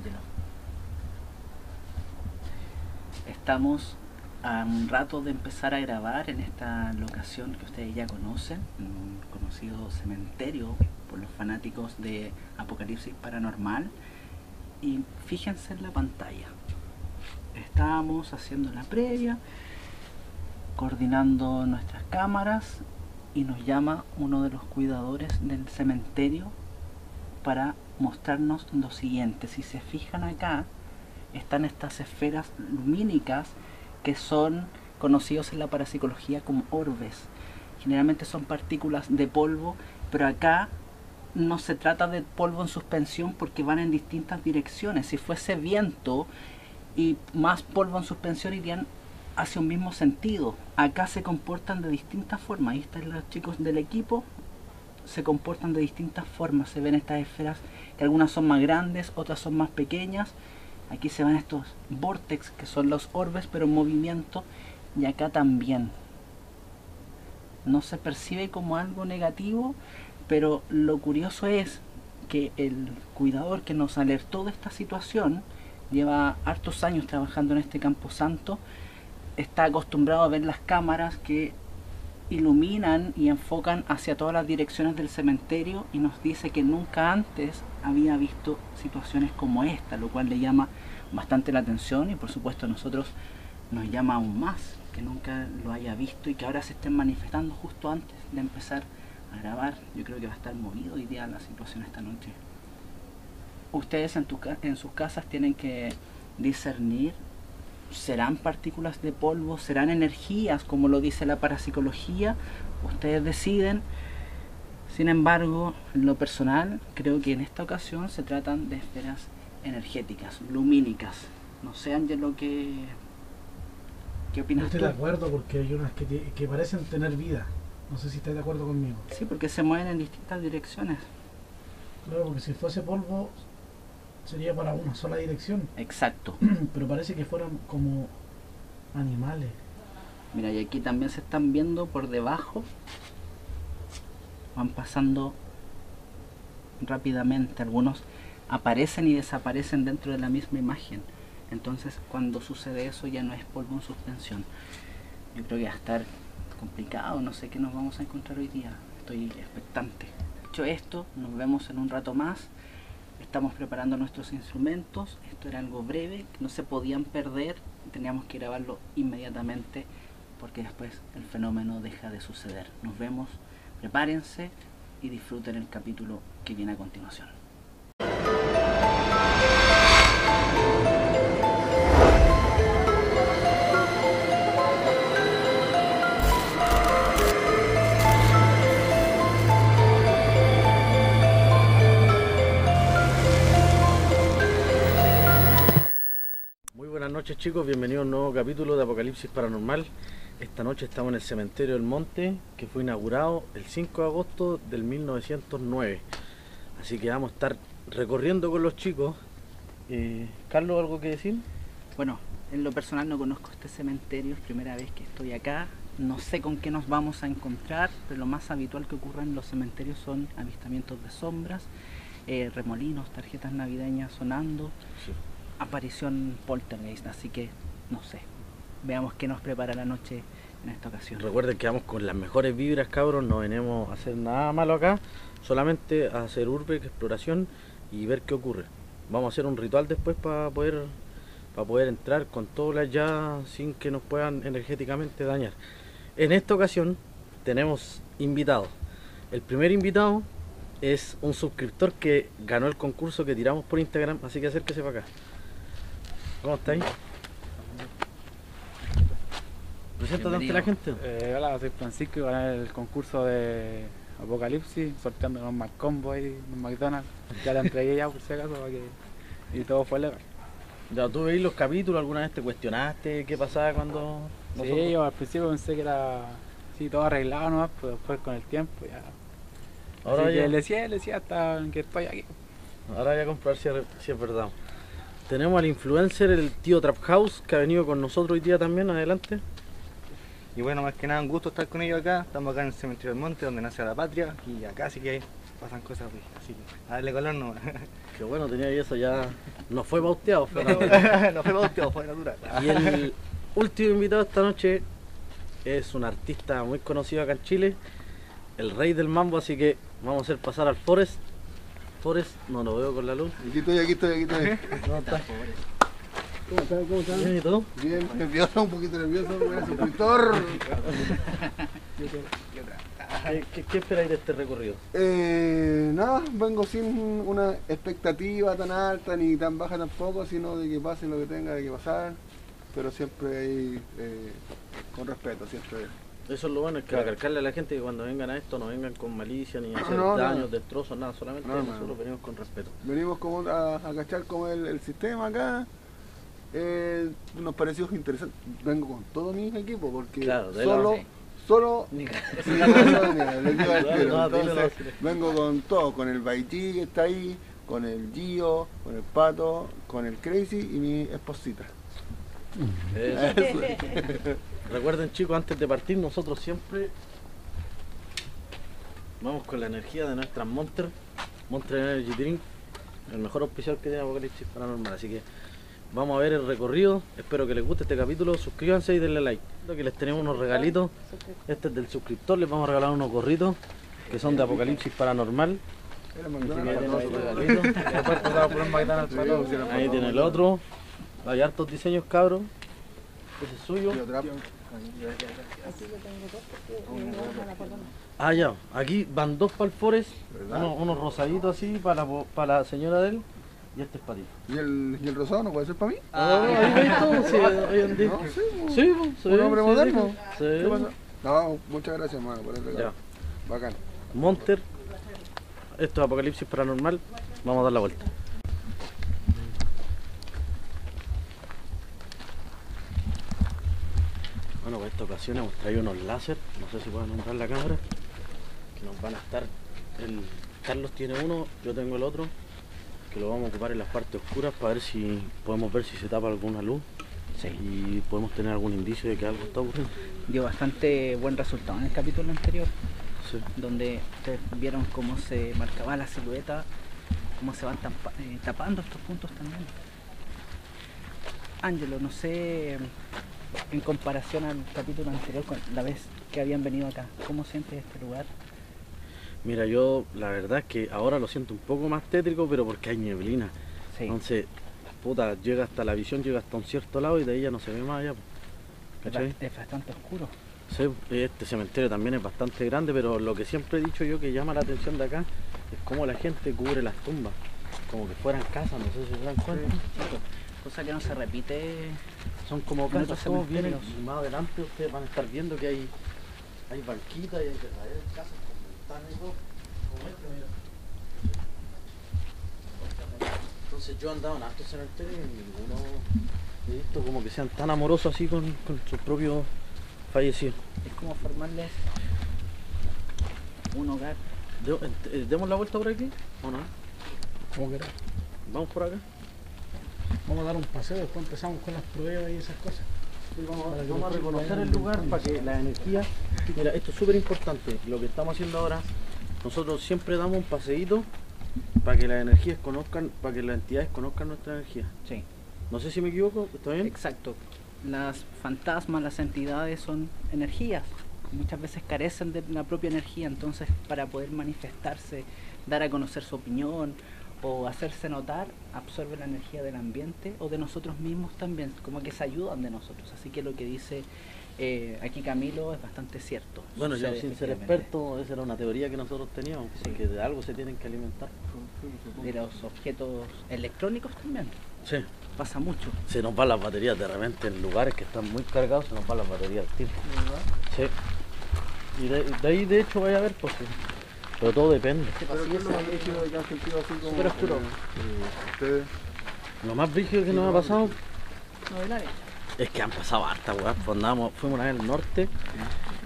Angelo. Estamos a un rato de empezar a grabar en esta locación que ustedes ya conocen, un conocido cementerio por los fanáticos de Apocalipsis Paranormal. Y fíjense en la pantalla, estábamos haciendo la previa, coordinando nuestras cámaras, y nos llama uno de los cuidadores del cementerio para mostrarnos lo siguiente. Si se fijan acá, están estas esferas lumínicas que son conocidos en la parapsicología como orbes. Generalmente son partículas de polvo, pero acá no se trata de polvo en suspensión porque van en distintas direcciones. Si fuese viento y más polvo en suspensión, irían hacia un mismo sentido. Acá se comportan de distintas formas. Ahí están los chicos del equipo, se comportan de distintas formas. Se ven estas esferas, que algunas son más grandes, otras son más pequeñas. Aquí se ven estos vórtices que son los orbes, pero en movimiento. Y acá también no se percibe como algo negativo, pero lo curioso es que el cuidador que nos alertó de esta situación lleva hartos años trabajando en este campo santo. Está acostumbrado a ver las cámaras que iluminan y enfocan hacia todas las direcciones del cementerio, y nos dice que nunca antes había visto situaciones como esta, lo cual le llama bastante la atención, y por supuesto a nosotros nos llama aún más que nunca lo haya visto y que ahora se estén manifestando justo antes de empezar a grabar. Yo creo que va a estar movido hoy día la situación esta noche. Ustedes en sus casas tienen que discernir. ¿Serán partículas de polvo? ¿Serán energías, como lo dice la parapsicología? Ustedes deciden. Sin embargo, en lo personal, creo que en esta ocasión se tratan de esferas energéticas, lumínicas. No sé, Ángel, lo que... ¿Qué opinas tú? Yo estoy de acuerdo porque hay unas que parecen tener vida. No sé si estás de acuerdo conmigo. Sí, porque se mueven en distintas direcciones. Claro, porque si fuese polvo... sería para una sola dirección. Exacto. Pero parece que fueran como animales. Mira, y aquí también se están viendo por debajo. Van pasando rápidamente. Algunos aparecen y desaparecen dentro de la misma imagen. Entonces, cuando sucede eso, ya no es polvo en suspensión. Yo creo que va a estar complicado. No sé qué nos vamos a encontrar hoy día. Estoy expectante. Dicho esto, nos vemos en un rato más. Estamos preparando nuestros instrumentos. Esto era algo breve, no se podían perder, teníamos que grabarlo inmediatamente porque después el fenómeno deja de suceder. Nos vemos, prepárense y disfruten el capítulo que viene a continuación. Buenas noches, chicos, bienvenidos a un nuevo capítulo de Apocalipsis Paranormal. Esta noche estamos en el Cementerio del Monte, que fue inaugurado el 5 de agosto del 1909. Así que vamos a estar recorriendo con los chicos. Carlos, ¿algo que decir? Bueno, en lo personal no conozco este cementerio, es primera vez que estoy acá. No sé con qué nos vamos a encontrar, pero lo más habitual que ocurre en los cementerios son avistamientos de sombras, remolinos, tarjetas navideñas sonando. Sí. Aparición poltergeist, así que no sé, veamos qué nos prepara la noche en esta ocasión. Recuerden que vamos con las mejores vibras, cabros, no venimos a hacer nada malo acá, solamente a hacer urbe, exploración y ver qué ocurre. Vamos a hacer un ritual después para poder entrar con todo la ya sin que nos puedan energéticamente dañar. En esta ocasión tenemos invitados. El primer invitado es un suscriptor que ganó el concurso que tiramos por Instagram, así que acérquese para acá. ¿Cómo estáis? Preséntate ante la gente. Hola, soy Francisco y gané el concurso de Apocalipsis, sorteando unos McCombo y unos McDonald's. Ya la entregué ya por si acaso, y todo fue legal. Ya, ¿tú veis los capítulos? ¿Alguna vez te cuestionaste qué pasaba cuando...? Sí, nosotros... yo al principio pensé que era sí, todo arreglado nomás, pero después con el tiempo ya... Ahora así ya... Le decía hasta que estoy aquí. Ahora voy a comprar si es verdad. Tenemos al influencer, el tío Trap House, que ha venido con nosotros hoy día también, adelante. Y bueno, más que nada, un gusto estar con ellos acá. Estamos acá en el Cementerio del Monte, donde nace la patria, y acá sí que pasan cosas, güey, así, a darle color nomás. Qué bueno, tenía ahí eso ya. No fue bauteado, fue natural. No fue bauteado, fue natural. Y el último invitado esta noche es un artista muy conocido acá en Chile, el rey del mambo, así que vamos a hacer pasar al Forest. Forest, no lo veo con la luz. Aquí estoy. ¿Cómo estás? ¿Cómo estás? Bien, ¿y tú? Bien, nervioso, un poquito nervioso, buen suscriptor. ¿Qué esperáis de este recorrido? Nada, vengo sin una expectativa tan alta ni tan baja tampoco, sino de que pase lo que tenga que pasar, pero siempre ahí con respeto, siempre. Eso es lo bueno, es que recalcarle a la gente que cuando vengan a esto no vengan con malicia ni hacer daños, destrozos, nada, solamente nosotros venimos con respeto. Venimos como a cachar como el sistema acá. Nos pareció interesante. Vengo con todo mi equipo porque solo vengo con todo, con el Baití que está ahí, con el Gio, con el Pato, con el Crazy y mi esposita. Eso. Recuerden, chicos, antes de partir nosotros siempre vamos con la energía de nuestra Monster Energy Drink, el mejor auspiciador que tiene Apocalipsis Paranormal, así que vamos a ver el recorrido. Espero que les guste este capítulo, suscríbanse y denle like. Que les tenemos unos regalitos, este es del suscriptor, les vamos a regalar unos gorritos que son de Apocalipsis Paranormal. Ahí tiene el otro, hay hartos diseños, cabros, ese es suyo. Ah, ya, aquí van dos palfores, unos rosaditos así para la señora de él, y este es para ti. ¿Y el rosado no puede ser para mí? Sí, un hombre moderno. ¿Qué pasa? No, muchas gracias, hermano, por el regalo. Bacán. Monster, esto es Apocalipsis Paranormal, vamos a dar la vuelta. Bueno, para esta ocasión hemos traído unos láser, no sé si pueden nombrar la cámara, que nos van a estar, el Carlos tiene uno, yo tengo el otro, que lo vamos a ocupar en las partes oscuras para ver si podemos ver si se tapa alguna luz, sí, y podemos tener algún indicio de que algo está ocurriendo. Dio bastante buen resultado en el capítulo anterior, sí, donde ustedes vieron cómo se marcaba la silueta, cómo se van tapando estos puntos también. Ángelo, no sé, en comparación al capítulo anterior, con la vez que habían venido acá, ¿cómo sientes este lugar? Mira, yo la verdad es que ahora lo siento un poco más tétrico, pero porque hay neblina, sí. Entonces, puta, llega hasta la visión, llega hasta un cierto lado y de ahí ya no se ve más allá, ¿cachai? Es bastante oscuro. Sí, este cementerio también es bastante grande, pero lo que siempre he dicho yo que llama la atención de acá es cómo la gente cubre las tumbas, como que fueran casas, no sé si se dan cuenta. Sí. Cosa que no se repite. Son como casas, todos vienen más adelante, ustedes van a estar viendo que hay banquitas y hay verdaderas casas con ventanas y todo, como este, mira. Entonces yo he andado en estos cementerios y ninguno he visto como que sean tan amorosos así con sus propios fallecidos. Es como formarles un hogar. ¿Demos la vuelta por aquí o no? Como quieras. Vamos por acá. Vamos a dar un paseo, después empezamos con las pruebas y esas cosas. Sí, vamos a reconocer el lugar para que la energía... Mira, esto es súper importante, lo que estamos haciendo ahora. Nosotros siempre damos un paseíto para que las energías conozcan, para que las entidades conozcan nuestra energía. Sí. No sé si me equivoco, ¿está bien? Exacto. Las fantasmas, las entidades son energías. Muchas veces carecen de la propia energía, entonces para poder manifestarse, dar a conocer su opinión o hacerse notar, absorbe la energía del ambiente o de nosotros mismos también, como que se ayudan de nosotros, así que lo que dice aquí Camilo es bastante cierto. Bueno, yo sin ser experto, esa era una teoría que nosotros teníamos, sí, que de algo se tienen que alimentar. De los objetos electrónicos también, sí, pasa mucho. Se nos van las baterías de repente en lugares que están muy cargados, se nos van las baterías al tiempo. Sí. Y de ahí de hecho vaya a ver, pues... Pero todo depende. Pero ¿qué es lo más brígido que has sentido así como... Súper oscuro. Lo más brígido que nos ha pasado... Es que han pasado harta, weón. Fuimos una vez al norte,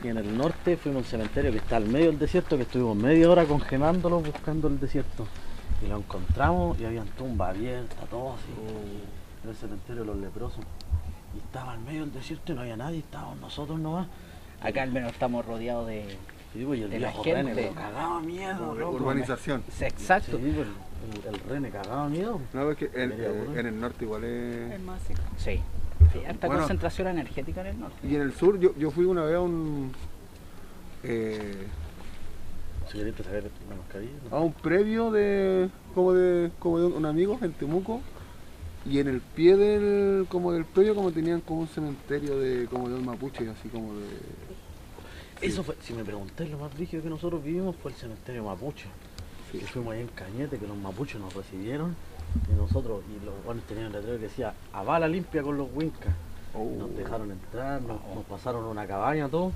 y en el norte fuimos a un cementerio que está al medio del desierto, que estuvimos media hora congelándolo, buscando el desierto. Y lo encontramos, y habían tumbas abiertas, todo así. Era el cementerio de los leprosos. Y estaba al medio del desierto y no había nadie, estábamos nosotros nomás. Acá al menos estamos rodeados de... Sí, güey, el de viejo Rene me cagaba miedo, loco. Urbanización. Exacto. Sí, el Rene cagaba miedo. No, es que en el norte igual es... El más seco. Sí. Hay alta concentración energética en el norte. Y en el sur, yo fui una vez a un... a un previo de... como de un amigo en Temuco. Y en el pie del... como del previo, como tenían como un cementerio de... como de un mapuche, así como de... Sí. Eso fue, si me pregunté, lo más rígido que nosotros vivimos fue el cementerio mapuche. Sí. Que fuimos ahí en Cañete, que los mapuches nos recibieron y nosotros, y los guanes tenían un letrero que decía a bala limpia con los huincas. Oh. Nos dejaron entrar, nos pasaron una cabaña, todo,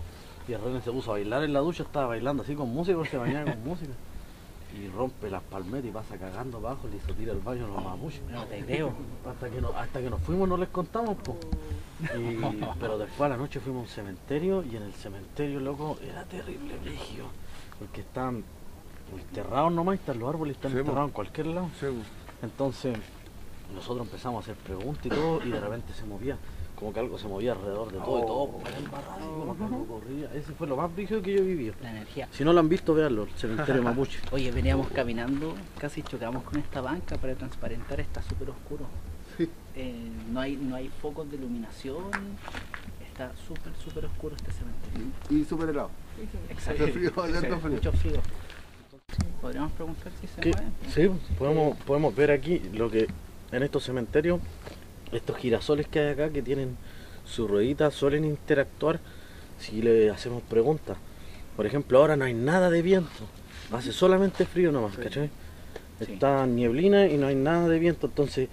y el René se puso a bailar en la ducha, estaba bailando así con música, porque se bañaba con música. Y rompe las palmeras y pasa cagando abajo, le hizo tirar el baño a los mapuches. No te creo. Hasta que nos fuimos no les contamos, po. Pero después a la noche fuimos a un cementerio y en el cementerio, loco, era terrible, brígido. Porque están enterrados nomás, están los árboles, están enterrados en cualquier lado. Entonces nosotros empezamos a hacer preguntas y todo, y de repente se movía, como que algo se movía alrededor de todo, y todo era embarrado, como que algo corría. Ese fue lo más brígido que yo viví. La energía. Si no lo han visto, véanlo, el cementerio mapuche. Oye, veníamos caminando, casi chocamos con esta banca para transparentar, está súper oscuro. No hay focos de iluminación, está súper oscuro este cementerio. Y súper helado. Exacto. Frío. Mucho frío. Podríamos preguntar si se mueven. Sí, podemos ver aquí lo que en estos cementerios, estos girasoles que hay acá que tienen su ruedita, suelen interactuar si le hacemos preguntas. Por ejemplo, ahora no hay nada de viento, hace solamente frío nomás, ¿cachai? Está nieblina y no hay nada de viento, entonces...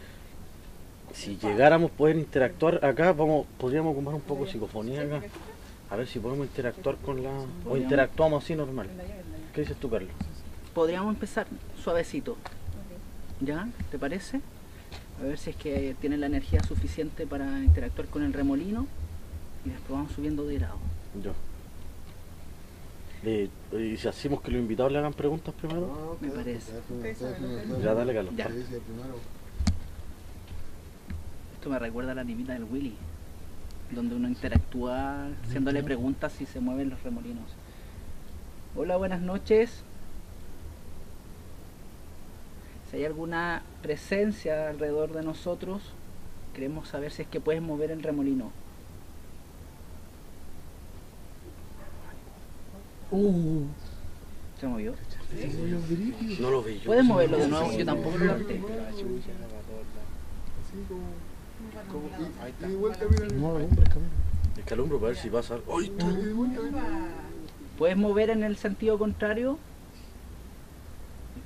Si llegáramos a poder interactuar acá, podríamos ocupar un poco de psicofonía acá. A ver si podemos interactuar con la... o interactuamos así normal. ¿Qué dices tú, Carlos? Podríamos empezar suavecito. ¿Ya? ¿Te parece? A ver si es que tiene la energía suficiente para interactuar con el remolino. Y después vamos subiendo de grado. Ya. ¿Y si hacemos que los invitados le hagan preguntas primero? Me parece. Ya, dale, Carlos. Ya. Me recuerda a la animita del Willy, donde uno interactúa haciéndole preguntas si se mueven los remolinos. Hola, buenas noches. Si hay alguna presencia alrededor de nosotros, queremos saber si es que puedes mover el remolino. ¿Se movió? Sí. No lo vi yo. ¿Puedes moverlo de nuevo? Yo tampoco lo noté. Y vuelta, mira. Escalumbro para ver si pasa algo. ¿Puedes mover en el sentido contrario?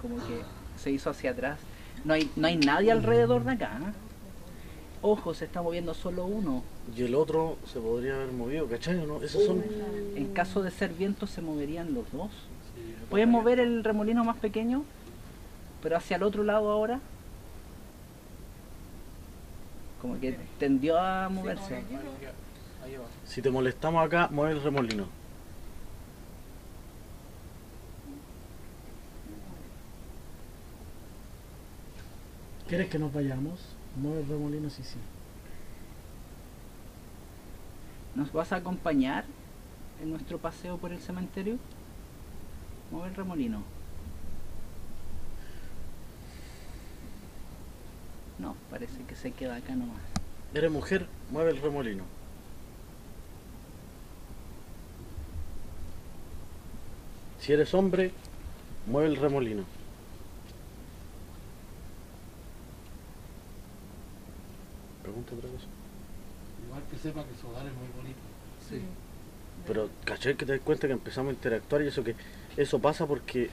Como que se hizo hacia atrás. No hay nadie alrededor de acá. Ojo, se está moviendo solo uno. Y el otro se podría haber movido, ¿cachai? ¿No? Esos son... En caso de ser viento se moverían los dos. ¿Puedes mover el remolino más pequeño? Pero hacia el otro lado ahora. Como que tendió a moverse. Si te molestamos acá, mueve el remolino. ¿Quieres que nos vayamos? Mueve el remolino, sí. ¿Nos vas a acompañar en nuestro paseo por el cementerio? Mueve el remolino. No, parece que se queda acá nomás. Eres mujer, mueve el remolino. Si eres hombre, mueve el remolino. Pregunta otra cosa. Igual que sepa que su hogar es muy bonito. Sí. Pero caché que te das cuenta que empezamos a interactuar y eso pasa porque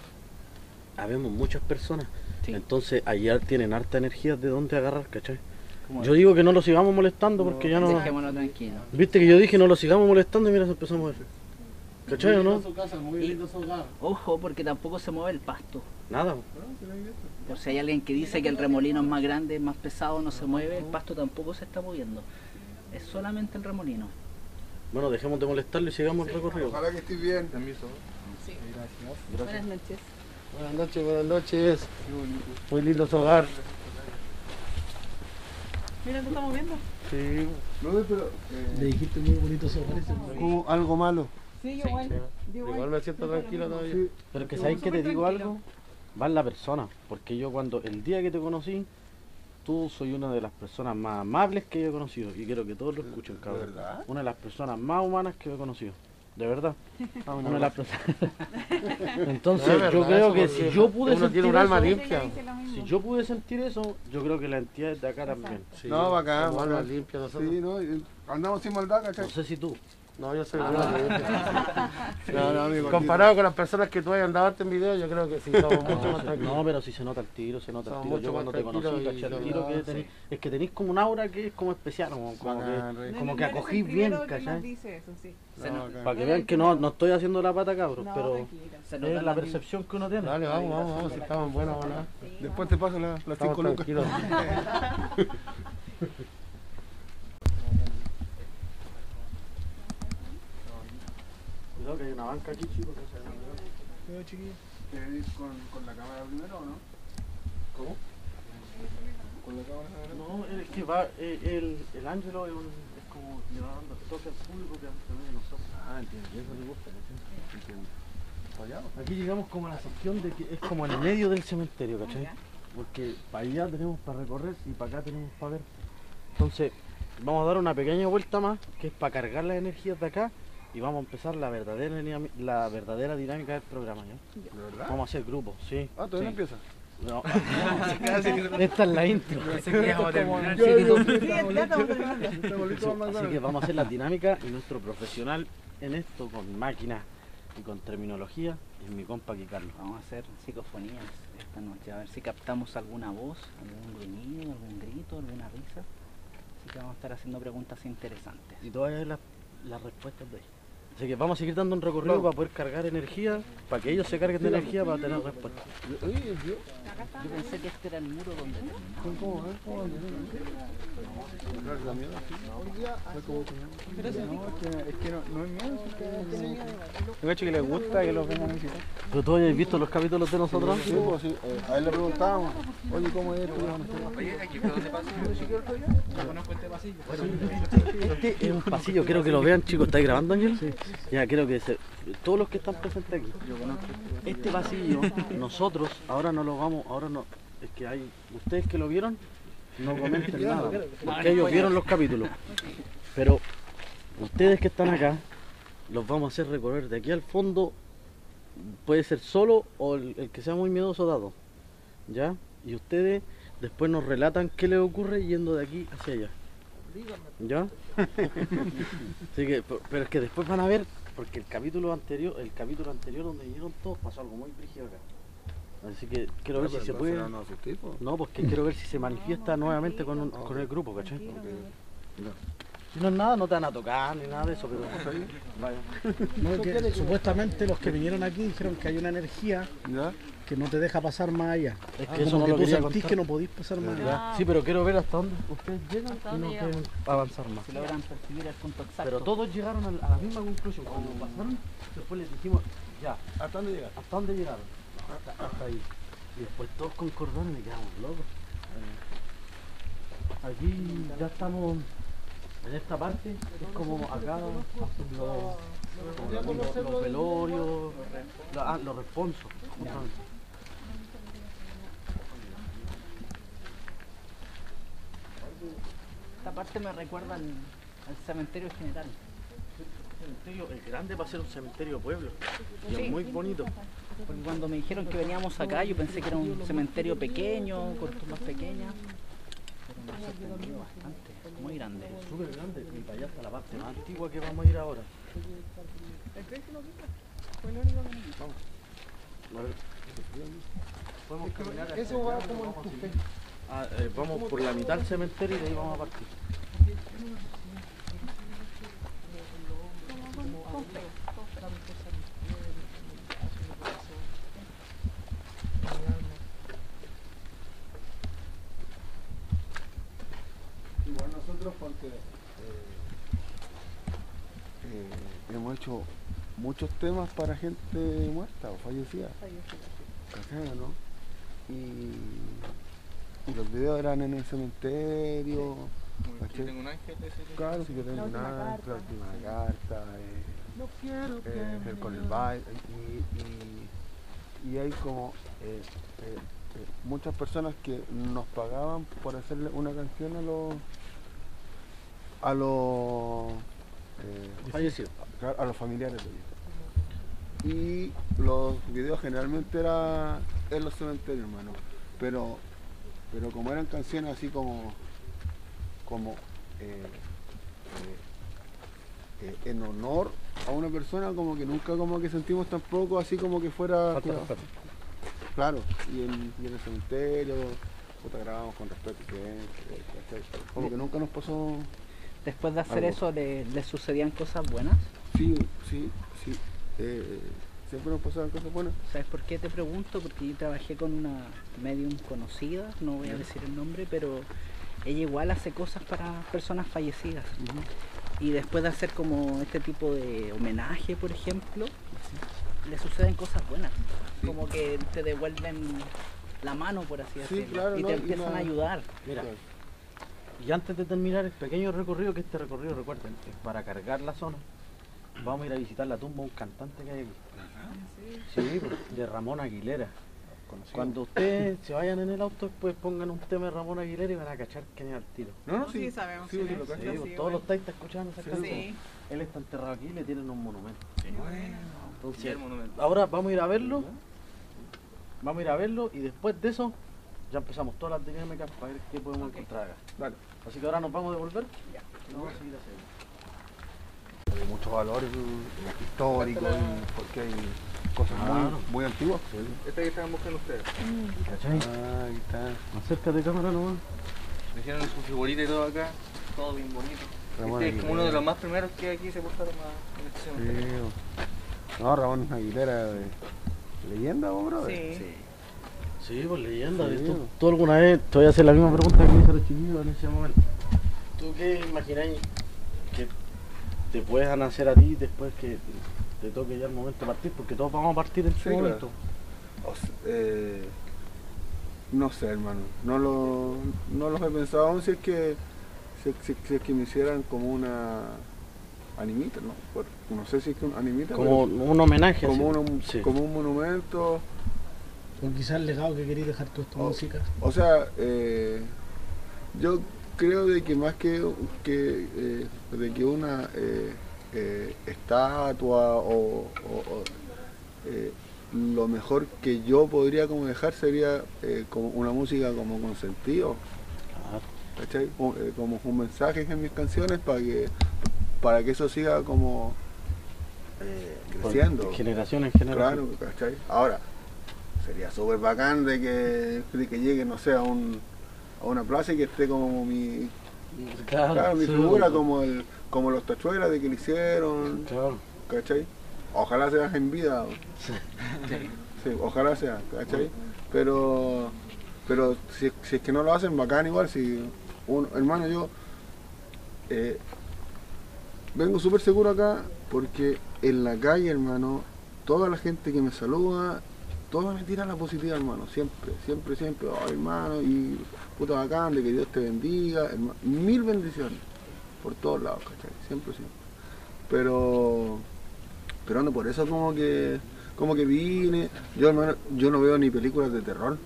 habemos muchas personas. Sí. Entonces allá tienen harta energía de dónde agarrar, ¿cachai? Yo digo que no lo sigamos molestando porque ya no... Dejémoslo tranquilo. Viste que yo dije no lo sigamos molestando y mira, se empezó a mover. ¿Cachai o no? Ojo, porque tampoco se mueve el pasto. Nada. O sea, hay alguien que dice que el remolino es más grande, es más pesado, no se mueve, el pasto tampoco se está moviendo. Es solamente el remolino. Bueno, dejemos de molestarlo y sigamos el recorrido. Ojalá que estés bien. Permiso. Sí. Gracias. Buenas noches. Buenas noches. Muy lindo su hogar. Mira, ¿lo estamos viendo? Sí. No, pero... Le dijiste muy bonito su hogar. Hubo algo malo. Sí, yo igual. Igual me siento tranquilo todavía. Sí. Pero que sabes que te digo algo, va en la persona, porque yo cuando el día que te conocí, tú soy una de las personas más amables que yo he conocido y quiero que todos lo escuchen, cabrón. ¿De verdad? Una de las personas más humanas que yo he conocido. De verdad. Ah, una de las personas. Entonces, no, verdad, yo creo que si yo pude sentir un alma eso, limpia. Si yo pude sentir eso, yo creo que la entidad de acá también. Sí. No, bacán, un alma limpia nosotros. Sí, no, andamos sin maldad, ¿cachai? No sé si tú. No, yo soy amigo. Comparado con las personas que tú hayas andado antes en video, yo creo que sí, somos mucho más tranquilos. No, pero sí se nota el tiro, se nota el tiro. Yo cuando te conocí, caché el tiro que tenés. Es que tenés como un aura que es como especial, como que acogís bien, ¿cachai? Para que vean que no estoy haciendo la pata, cabros, pero es la percepción que uno tiene. Dale, vamos, si estamos buenos, ¿verdad? Después te paso las 5 lucas. Que hay una banca aquí, chicos, que se ve. ¿Quieres ir con la cámara primero o no? ¿Cómo? ¿Con la cámara primero? No, es que va, el Angelo es como llevando toque al público que también nosotros. Ah, entiendo, eso le gusta, entiendo. Aquí llegamos como a la sección de que es como el medio del cementerio, ¿cachai? Porque para allá tenemos para recorrer y para acá tenemos para ver. Entonces, vamos a dar una pequeña vuelta más, que es para cargar las energías de acá. Y vamos a empezar la verdadera dinámica del programa, ¿ya? ¿De verdad? Vamos a hacer grupos, sí. Ah, ¿todavía no empieza? No. Esta es la intro. Así que vamos a hacer la dinámica y nuestro profesional en esto con máquinas y con terminología es mi compa aquí, Carlos. Vamos a hacer psicofonías esta noche, a ver si captamos alguna voz, algún gruñido, algún grito, alguna risa. Así que vamos a estar haciendo preguntas interesantes. Y todas las respuestas de ellos. Así que vamos a seguir dando un recorrido para poder cargar energía, para que ellos se carguen de energía para tener respuestas. Yo pensé que este era el muro donde es que no es miedo, es hecho que les gusta que los vengan a visitar. ¿Pero tú habías visto los capítulos de nosotros? Sí, pues sí. A él le preguntábamos, oye, ¿cómo es esto? Oye, aquí fue donde pasó. Yo conozco este pasillo. Este es un pasillo, quiero que lo vean, chicos. ¿Estáis grabando, Ángel? Sí. Ya, creo que todos los que están presentes aquí. Yo conozco este pasillo. Nosotros ahora no lo vamos, ahora no. Es que hay ustedes que lo vieron, no comenten nada, porque ellos vieron los capítulos. Pero ustedes que están acá, los vamos a hacer recorrer de aquí al fondo. Puede ser solo o el que sea muy miedoso dado, ¿ya? Y ustedes después nos relatan qué les ocurre yendo de aquí hacia allá, ¿ya? Así que, pero es que después van a ver, porque el capítulo anterior donde vinieron todos pasó algo muy brígido acá. Así que quiero ver si se puede. No, porque quiero ver si se manifiesta nuevamente con el grupo, ¿cachai? Si no es nada, no te van a tocar ni nada de eso, pero no, que, supuestamente los que vinieron aquí dijeron que hay una energía que no te deja pasar más allá. Es que eso no lo quería contar. Que no podís pasar más allá. Sí, pero quiero ver hasta dónde ustedes llegan y no pueden avanzar más. Si logran percibir el punto exacto. Pero todos llegaron a la misma conclusión. Cuando pasaron, después les dijimos, ya, ¿hasta dónde llegaron? ¿Hasta dónde llegaron? Hasta ahí. Y después todos concordaron y quedamos locos. Aquí ya estamos. En esta parte es como acá los velorios, los responsos. Esta parte me recuerda al cementerio general. Es grande para ser un cementerio pueblo y es muy bonito. Porque cuando me dijeron que veníamos acá yo pensé que era un cementerio pequeño, con tumbas pequeñas. Pero me sorprendió bastante. Muy grande, súper grande, y para allá está la parte más antigua que vamos a ir ahora. Vamos. A ver. Podemos caminar. Eso va como en tu fe. Vamos por la mitad del cementerio y de ahí vamos a partir. Porque hemos hecho muchos temas para gente muerta o fallecida. ¿No? Y los videos eran en el cementerio. Sí. Yo tengo un ángel de ese. Claro, sí que tengo un ángel, la última carta. el Corelby, y hay como muchas personas que nos pagaban por hacerle una canción a los familiares de ellos. Y los videos generalmente eran en los cementerios, hermano, pero como eran canciones así como en honor a una persona, como que nunca como que sentimos tampoco así como que fuera falta. Claro, y en el cementerio grabamos con respeto, como que nunca nos pasó. Después de hacer algo, eso ¿le sucedían cosas buenas? Sí, siempre nos pasaban cosas buenas. ¿Sabes por qué te pregunto? Porque yo trabajé con una medium conocida, no voy a decir el nombre, pero ella igual hace cosas para personas fallecidas. Y después de hacer como este tipo de homenaje, por ejemplo, le suceden cosas buenas, como que te devuelven la mano, por así decirlo, claro, y te empiezan a ayudar. Mira, y antes de terminar el pequeño recorrido, que este recorrido, recuerden, es para cargar la zona, vamos a ir a visitar la tumba de un cantante que hay aquí. Sí, de Ramón Aguilera. Conocido. Cuando ustedes se vayan en el auto, después pongan un tema de Ramón Aguilera y van a cachar que es al tiro. Sí, sabemos. Todos los taxis escuchando esa canción. Él está enterrado aquí y le tienen un monumento. Entonces, el monumento. Ahora vamos a ir a verlo. Y después de eso ya empezamos todas las dinámicas para ver qué podemos encontrar acá. Vale. Así que ahora nos vamos a devolver. Ya. Vamos a seguir haciendo. Hay muchos valores históricos, porque hay cosas muy antiguas. Esta que estaban buscando ustedes. ¿Cachai? Ahí está. Más cerca de cámara nomás. Me hicieron su figurita y todo acá, todo bien bonito. Ramón este es como uno de los más primeros que aquí se portaron en este cementerio. No, Ramón Aguilera, leyenda, bro. Sí, pues leyenda. Sí. ¿Tú alguna vez te voy a hacer la misma pregunta que me hizo los chiquillos en ese momento? ¿Tú qué imagináis que te puedes nacer a ti después que te toque ya el momento de partir? Porque todos vamos a partir en su momento. Claro. No sé, hermano. No los he pensado aún, si es que me hicieran como una animita, no sé si es que un animita. Como un homenaje. Como un monumento. O quizás el legado que querés dejar tú esta música. O sea, yo creo de que más que una estatua o lo mejor que yo podría como dejar sería como una música como con sentido. ¿Cachai? Como un mensaje en mis canciones para que eso siga como creciendo. Generación en generación. Claro, ¿cachai? Ahora, sería súper bacán de que llegue, no sé, a una plaza y que esté como mi mi figura, como los tachuelas de que le hicieron, ¿cachai? Ojalá seas en vida, ojalá sea, ¿cachai? Pero si es que no lo hacen, bacán igual. Hermano, yo vengo súper seguro acá porque en la calle, hermano, toda la gente que me saluda, todos me tiran la positiva, hermano, siempre, oh, hermano, y puta bacán, de que Dios te bendiga, hermano. Mil bendiciones, por todos lados, ¿cachai? Siempre. Pero no, por eso como que vine, yo, hermano, yo no veo ni películas de terror,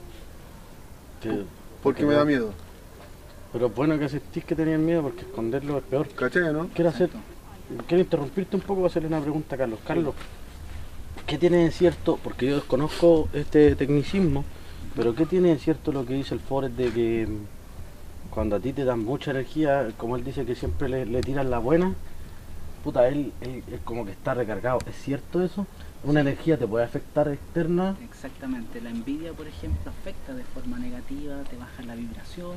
porque me da miedo. Pero bueno que sentís que tenían miedo, porque esconderlo es peor. ¿Cachai, no? Quiero interrumpirte un poco para hacerle una pregunta a Carlos. Carlos, ¿qué tiene de cierto? Porque yo desconozco este tecnicismo, pero ¿qué tiene de cierto lo que dice el Forest de que cuando a ti te dan mucha energía, como él dice que siempre le tiran la buena, puta, él como que está recargado? ¿Es cierto eso? ¿Una energía te puede afectar externa? Exactamente, la envidia, por ejemplo, afecta de forma negativa, te baja la vibración,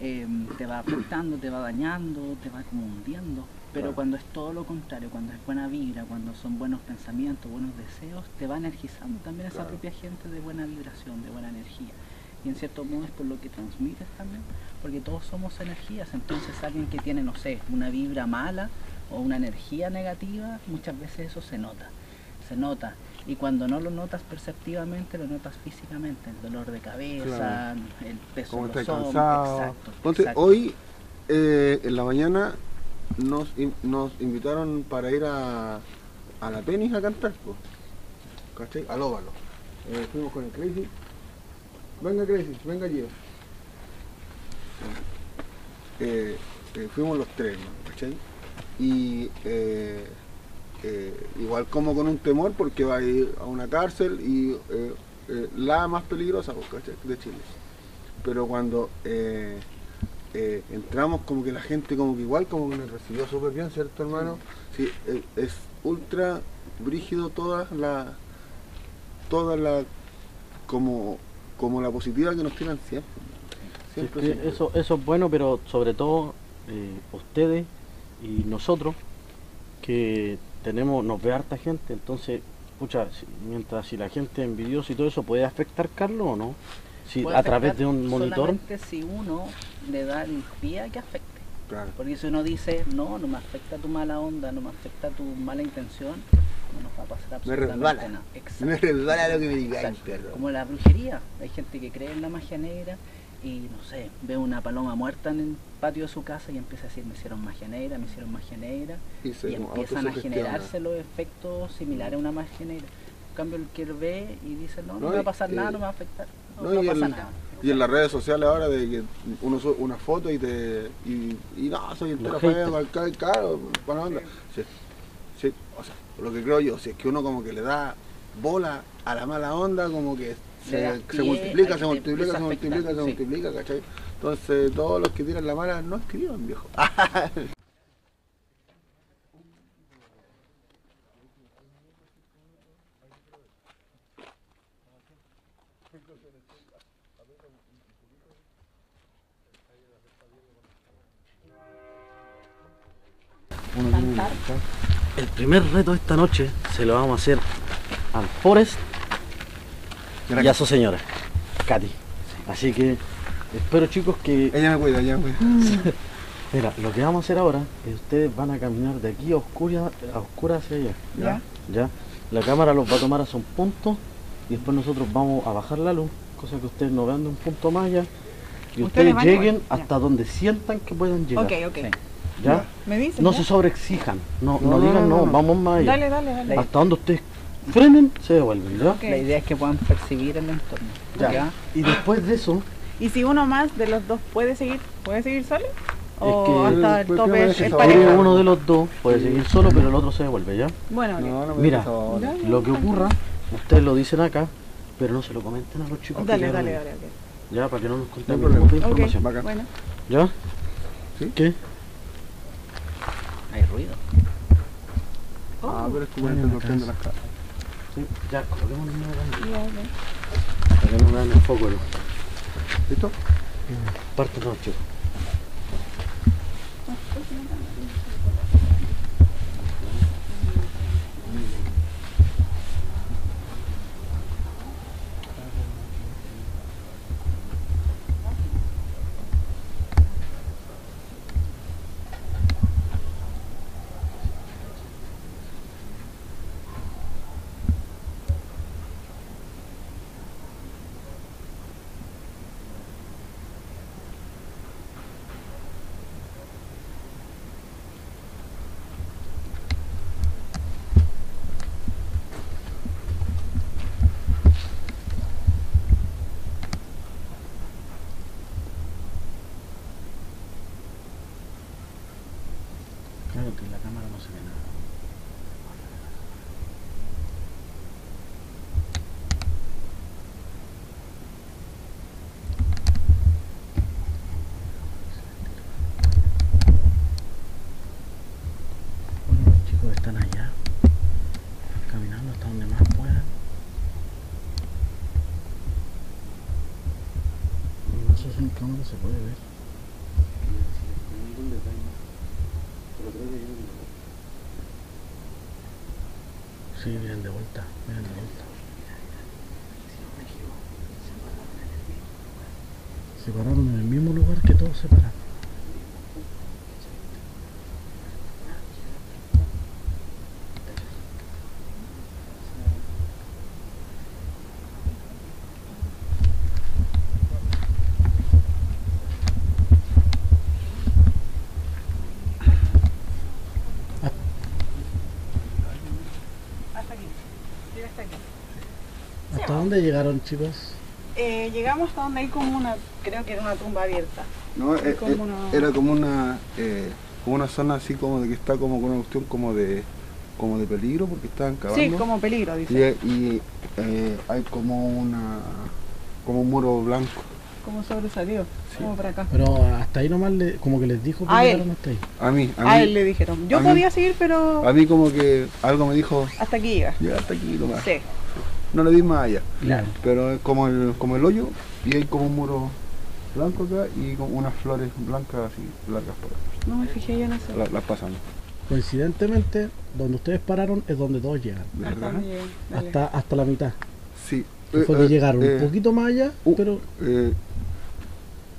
te va afectando, te va dañando, te va como hundiendo. Pero cuando es todo lo contrario, cuando es buena vibra, cuando son buenos pensamientos, buenos deseos, te va energizando también esa propia gente de buena vibración, de buena energía. Y en cierto modo es por lo que transmites también, porque todos somos energías. Entonces alguien que tiene, no sé, una vibra mala o una energía negativa, muchas veces eso se nota. Y cuando no lo notas perceptivamente, lo notas físicamente, el dolor de cabeza, el peso de los hombros. Entonces hoy, en la mañana, nos invitaron para ir a a la tenis a cantar, pues. ¿Cachai? Al óvalo. Fuimos con el Crazy. Venga Crazy, venga Gio. Fuimos los tres, ¿no? ¿Cachai? Y igual como con un temor porque va a ir a una cárcel y la más peligrosa, ¿cachai? De Chile. Pero cuando entramos, como que la gente como que igual como que nos recibió súper bien, ¿cierto, hermano? Sí, es ultra brígido toda la como la positiva que nos tiran siempre. Sí, eso es bueno, pero sobre todo ustedes y nosotros que nos ve harta gente, entonces, pucha, si la gente envidiosa y todo eso, ¿puede afectar Carlos o no? Si a través de un monitor. Solamente si uno le da el pie a que afecte. Claro. Porque si uno dice, no me afecta tu mala onda, no me afecta tu mala intención, no nos va a pasar absolutamente nada. Me resbala lo que me digáis, perro. Como la brujería, hay gente que cree en la magia negra y, no sé, ve una paloma muerta en el patio de su casa y empieza a decir, me hicieron magia negra, me hicieron magia negra. Y empiezan a generarse los efectos similares a una magia negra. En cambio, el que lo ve y dice, no me va a pasar nada, no me va a afectar. Y en las redes sociales ahora de que uno sube una foto y soy entero feo, caro, buena onda. Sí, o sea, lo que creo yo, si es que uno como que le da bola a la mala onda, como que se multiplica, ¿cachai? Entonces todos los que tiran la mala no escriban, viejo. El primer reto de esta noche se lo vamos a hacer al Forest y a su señora, Katy. Así que espero, chicos, que... Ella me cuida. Mira, lo que vamos a hacer ahora es ustedes van a caminar de aquí a oscuras hacia allá. ¿Ya? La cámara los va a tomar a su punto y después nosotros vamos a bajar la luz, cosa que ustedes no vean de un punto más allá. Y ustedes lleguen hasta donde sientan que puedan llegar. Ok. Sí. ¿Ya? ¿Me dicen, no ya? Se sobreexijan, no digan, vamos más allá. Dale. Hasta donde ustedes frenen, se devuelven, ¿ya? Okay. La idea es que puedan percibir el entorno. ¿Ya? Y después de eso... ¿Y si uno más de los dos puede seguir solo? ¿O es que hasta el tope es pareja? Uno de los dos puede seguir solo, pero el otro se devuelve, ¿ya? Bueno, okay. Mira, lo que ocurra, ustedes lo dicen acá, pero no se lo comenten a los chicos. Dale. Okay. Ya, para que no nos conten información. Okay. Bueno. ¿Ya? ¿Sí? ¿Qué? Hay ruido. Pero es como el entorno de las casas. Sí, ya, coloquemos una grande. Para que no me dan el foco. ¿Listo? Parte 2, chicos. Se puede ver. Sí, miren de vuelta, Se pararon en el mismo lugar que todos se pararon. dónde llegaron, chicos? Llegamos hasta donde hay como una, creo que era una tumba abierta. No, como una... era como una zona así como de que está como con una cuestión como de peligro, porque estaban cavando. Sí, como peligro, dice. Y hay como una, como un muro blanco. Como sobresalió, sí. Como para acá. Pero hasta ahí nomás, como que les dijo que llegaron hasta ahí. A él le dijeron. Yo podía seguir, pero... A mí como que algo me dijo... Hasta aquí llega. Llega hasta aquí nomás. Sí. No lo vi más allá. Claro. Pero es como el hoyo, y hay como un muro blanco acá, y como unas flores blancas así, largas por acá. No me fijé, yo no sé. Las pasan. Coincidentemente, donde ustedes pararon es donde todos llegan. ¿Verdad? Hasta la mitad. Sí. Fue que llegaron un poquito más allá, pero...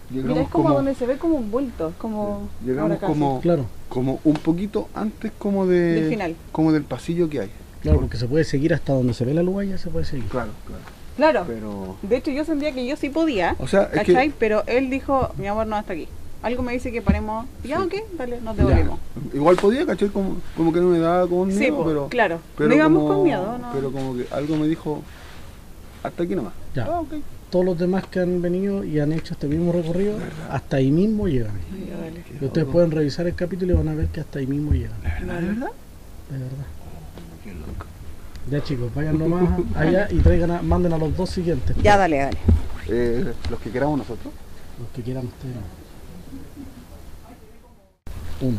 Mira, es como donde se ve como un bulto, como... Llegamos como, claro, como un poquito antes como del final, como del pasillo que hay. Claro, porque se puede seguir hasta donde se ve la luz, ya se puede seguir. Claro, claro. Claro, pero... de hecho yo sentía que yo sí podía, o sea, ¿cachai? Es que... pero él dijo, mi amor, no, hasta aquí. Algo me dice que paremos, ya, ok, dale, nos devolvemos. Ya. Igual podía, ¿cachai? Como que no me daba con miedo, sí, pero... claro, pero no íbamos con miedo, ¿no? Pero como que algo me dijo, hasta aquí nomás. Ya. Ah, okay. Todos los demás que han venido y han hecho este mismo recorrido, ¿verdad? Hasta ahí mismo llegan. Ay, vale. Y ustedes pueden revisar el capítulo y van a ver que hasta ahí mismo llegan. ¿De verdad? ¿De verdad? De verdad. Qué loco. Ya, chicos, vayan nomás allá y traigan manden a los dos siguientes. Ya, pues. Dale, dale. Los que queramos nosotros. Los que quieran ustedes. Uno.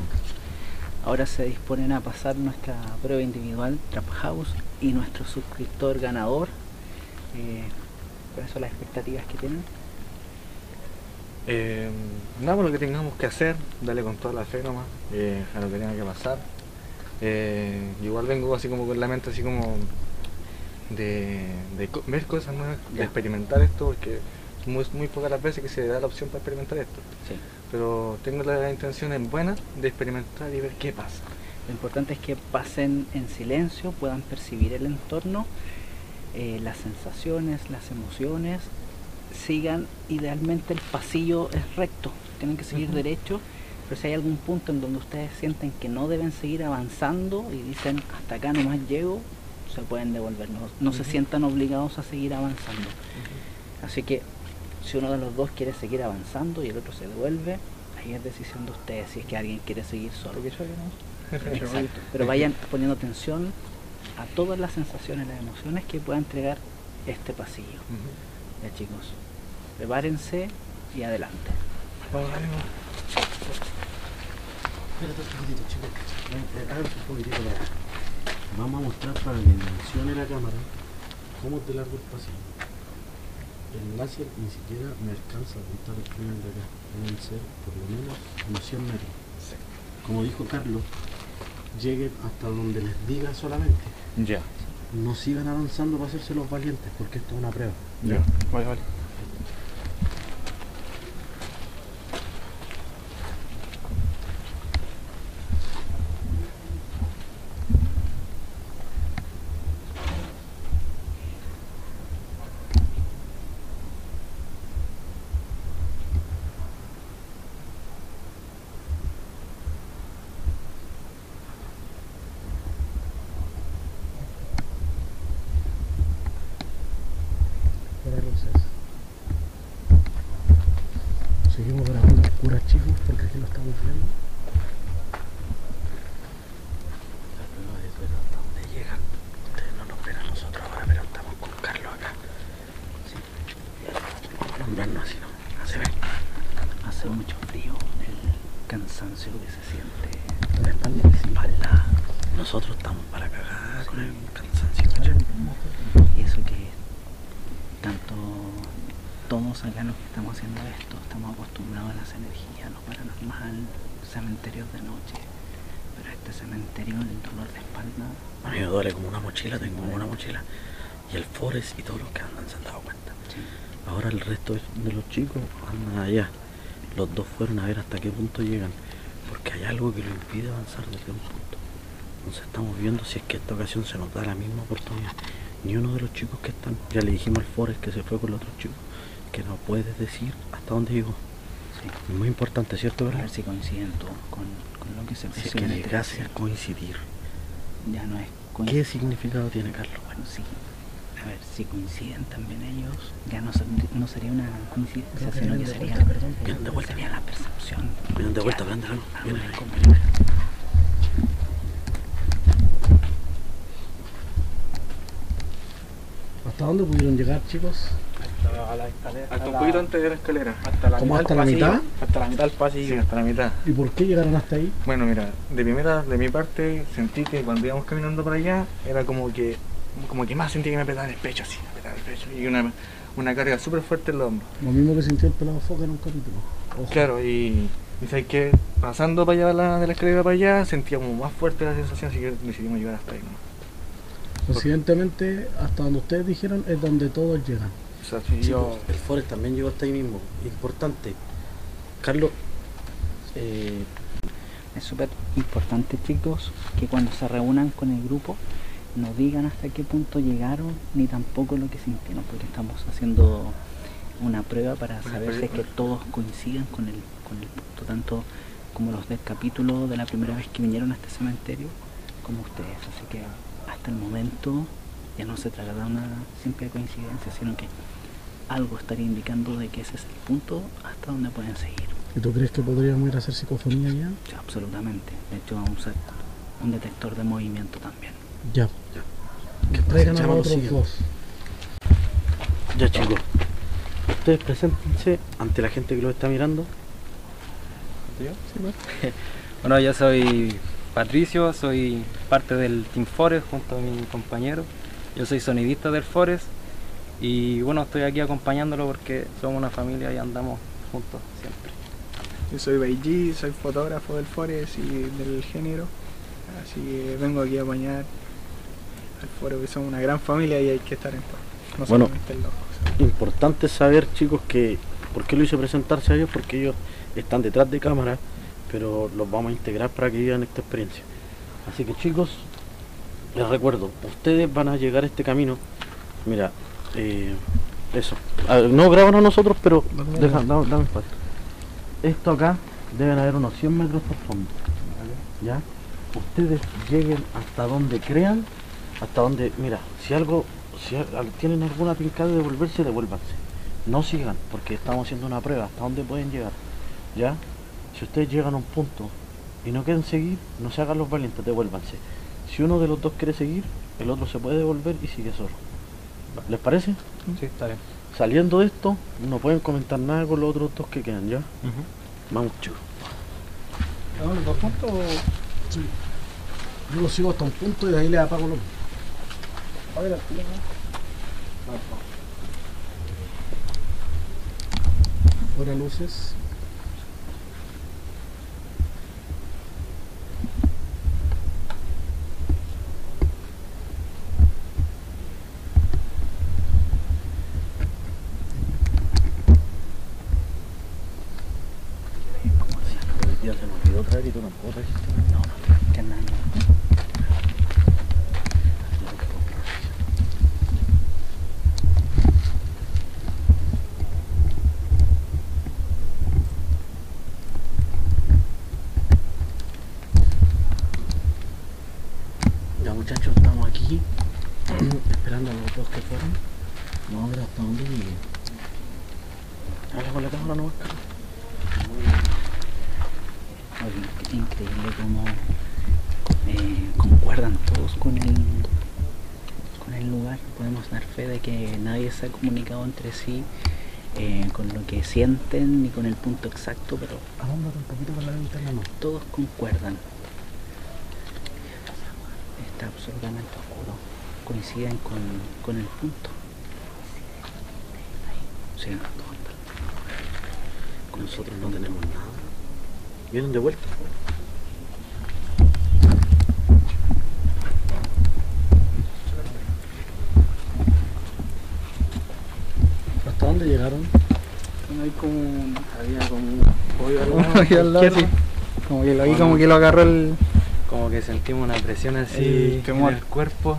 Ahora se disponen a pasar nuestra prueba individual, Trap House, y nuestro suscriptor ganador. ¿Cuáles son las expectativas que tienen? Nada, por lo que tengamos que hacer, darle con toda la fe nomás, a lo que tenga que pasar. Igual vengo así como con la mente así como de ver cosas nuevas, de experimentar esto, porque muy pocas las veces que se da la opción para experimentar esto. Sí. Pero tengo la intención en buena de experimentar y ver qué pasa. Lo importante es que pasen en silencio, puedan percibir el entorno, las sensaciones, las emociones, sigan idealmente el pasillo es recto, tienen que seguir derecho, pero si hay algún punto en donde ustedes sienten que no deben seguir avanzando y dicen hasta acá nomás llego, se pueden devolver, no se sientan obligados a seguir avanzando. Así que si uno de los dos quiere seguir avanzando y el otro se devuelve, ahí es decisión de ustedes, si es que alguien quiere seguir solo. Exacto, pero vayan poniendo atención a todas las sensaciones, las emociones que pueda entregar este pasillo. Ya, chicos, prepárense y adelante. Vamos, ánimo. Espérate un poquitito, chicos. Un poquitito para acá. Vamos a mostrar para que mencione la cámara cómo te largo el pasillo. El láser ni siquiera me alcanza a apuntar el final de acá. Deben ser por lo menos unos 100 metros. Sí. Como dijo Carlos, lleguen hasta donde les diga solamente. Ya. No sigan avanzando para hacerse los valientes, porque esto es una prueba. Ya, vale. Seguimos grabando oscuras, chicos, porque aquí lo estamos viendo. La prueba es ver hasta dónde llegan. Ustedes no nos ven a nosotros ahora, pero estamos con Carlos acá. Sí. Nombrarnos así, ¿no? Hace ver. Hace mucho frío, el cansancio que se siente. La espalda. Nosotros estamos para cagar con el cansancio. Y eso que tanto... Todos acá los que estamos haciendo esto, estamos acostumbrados a las energías, lo paranormal, cementerios de noche. Pero este cementerio, el dolor de espalda... A mí me duele como una mochila, tengo como una mochila. Y el Forest y todos los que andan se han dado cuenta. Sí. Ahora el resto de los chicos andan allá. Los dos fueron a ver hasta qué punto llegan. Porque hay algo que lo impide avanzar desde un punto. Entonces estamos viendo si es que esta ocasión se nos da la misma oportunidad. Ni uno de los chicos que están... Ya le dijimos al Forest que se fue con los otros chicos. Que no puedes decir hasta dónde llegó. Sí. Muy importante, ¿cierto? ¿Verdad? A ver si coinciden todo con lo que se percibe. Si es que llegase a coincidir. Ya no es coincidir. ¿Qué significado tiene, Carlos? Bueno, sí. ver, si coinciden también ellos, ya no sería una coincidencia, sino que sería de vuelta la percepción. Vienen de vuelta, Brenda. ¿Hasta dónde pudieron llegar, chicos? Hasta la escalera. Hasta un poquito antes de la escalera. ¿Cómo hasta la mitad? Hasta la mitad del pasillo. Sí, hasta la mitad. ¿Y por qué llegaron hasta ahí? Bueno, mira, de primera, de mi parte, sentí que cuando íbamos caminando para allá, era como que más sentí que me apretaba el pecho, así, me apretaba el pecho, y una carga súper fuerte en los hombros. Lo mismo que sentí el pelado foca en un capítulo. Ojo. Claro, y sabes que pasando para allá, de la escalera para allá, sentía como más fuerte la sensación, así que decidimos llegar hasta ahí, ¿no? Evidentemente, hasta donde ustedes dijeron es donde todos llegan. Exacto. Sí, el Forest también llegó hasta ahí mismo. Importante, Carlos. Es súper importante, chicos, que cuando se reúnan con el grupo no digan hasta qué punto llegaron ni tampoco lo que sintieron, porque estamos haciendo una prueba para saber si es que todos coincidan con el punto, tanto como los del capítulo de la primera vez que vinieron a este cementerio como ustedes. Así que hasta el momento ya no se trata de una simple coincidencia, sino que algo estaría indicando de que ese es el punto hasta donde pueden seguir. ¿Y tú crees que podríamos ir a hacer psicofonía ya? Sí, absolutamente. De hecho vamos a usar un detector de movimiento también. Ya. Que traigan a otros dos. Ya, chicos. Ustedes preséntense ante la gente que los está mirando. Bueno, yo soy Patricio, soy parte del Team Forest junto a mi compañero. Yo soy sonidista del Forest y bueno, estoy aquí acompañándolo porque somos una familia y andamos juntos siempre. Yo soy Beiji, soy fotógrafo del Forest y del género. Así que vengo aquí a apañar al foro, que son una gran familia y hay que estar en paz. No solamente el loco, ¿sabes? Importante saber, chicos, que por qué lo hice presentarse a ellos, porque ellos están detrás de cámara, pero los vamos a integrar para que vivan esta experiencia. Así que, chicos, les recuerdo, ustedes van a llegar a este camino. Mira, eso. A ver, no graban a nosotros, pero dame espacio. Esto acá deben haber unos 100 metros por fondo. ¿Ya? Ustedes lleguen hasta donde crean, hasta donde, mira, si tienen alguna pincada de devolverse, devuélvanse, no sigan, porque estamos haciendo una prueba, hasta donde pueden llegar, ¿ya? Si ustedes llegan a un punto y no quieren seguir, no se hagan los valientes, devuélvanse. Si uno de los dos quiere seguir, el otro se puede devolver y sigue solo. ¿Les parece? Sí, está bien. Saliendo de esto, no pueden comentar nada con los otros dos que quedan, ¿ya? Vamos, chicos. ¿Los dos puntos? Sí. Yo lo sigo hasta un punto y de ahí le apago los... A ver, aquí, ¿no? Fuera luces. Ya se me olvidó traer y tú no puedes registrar. Se ha comunicado entre sí con lo que sienten ni con el punto exacto, pero un poquito con la ventana, no. Todos concuerdan. Está absolutamente oscuro. Coinciden con el punto. Sí. Con nosotros no tenemos nada. Vienen de vuelta. ¿Dónde llegaron? Hay como que lo agarró el... Como que sentimos una presión así en el cuerpo.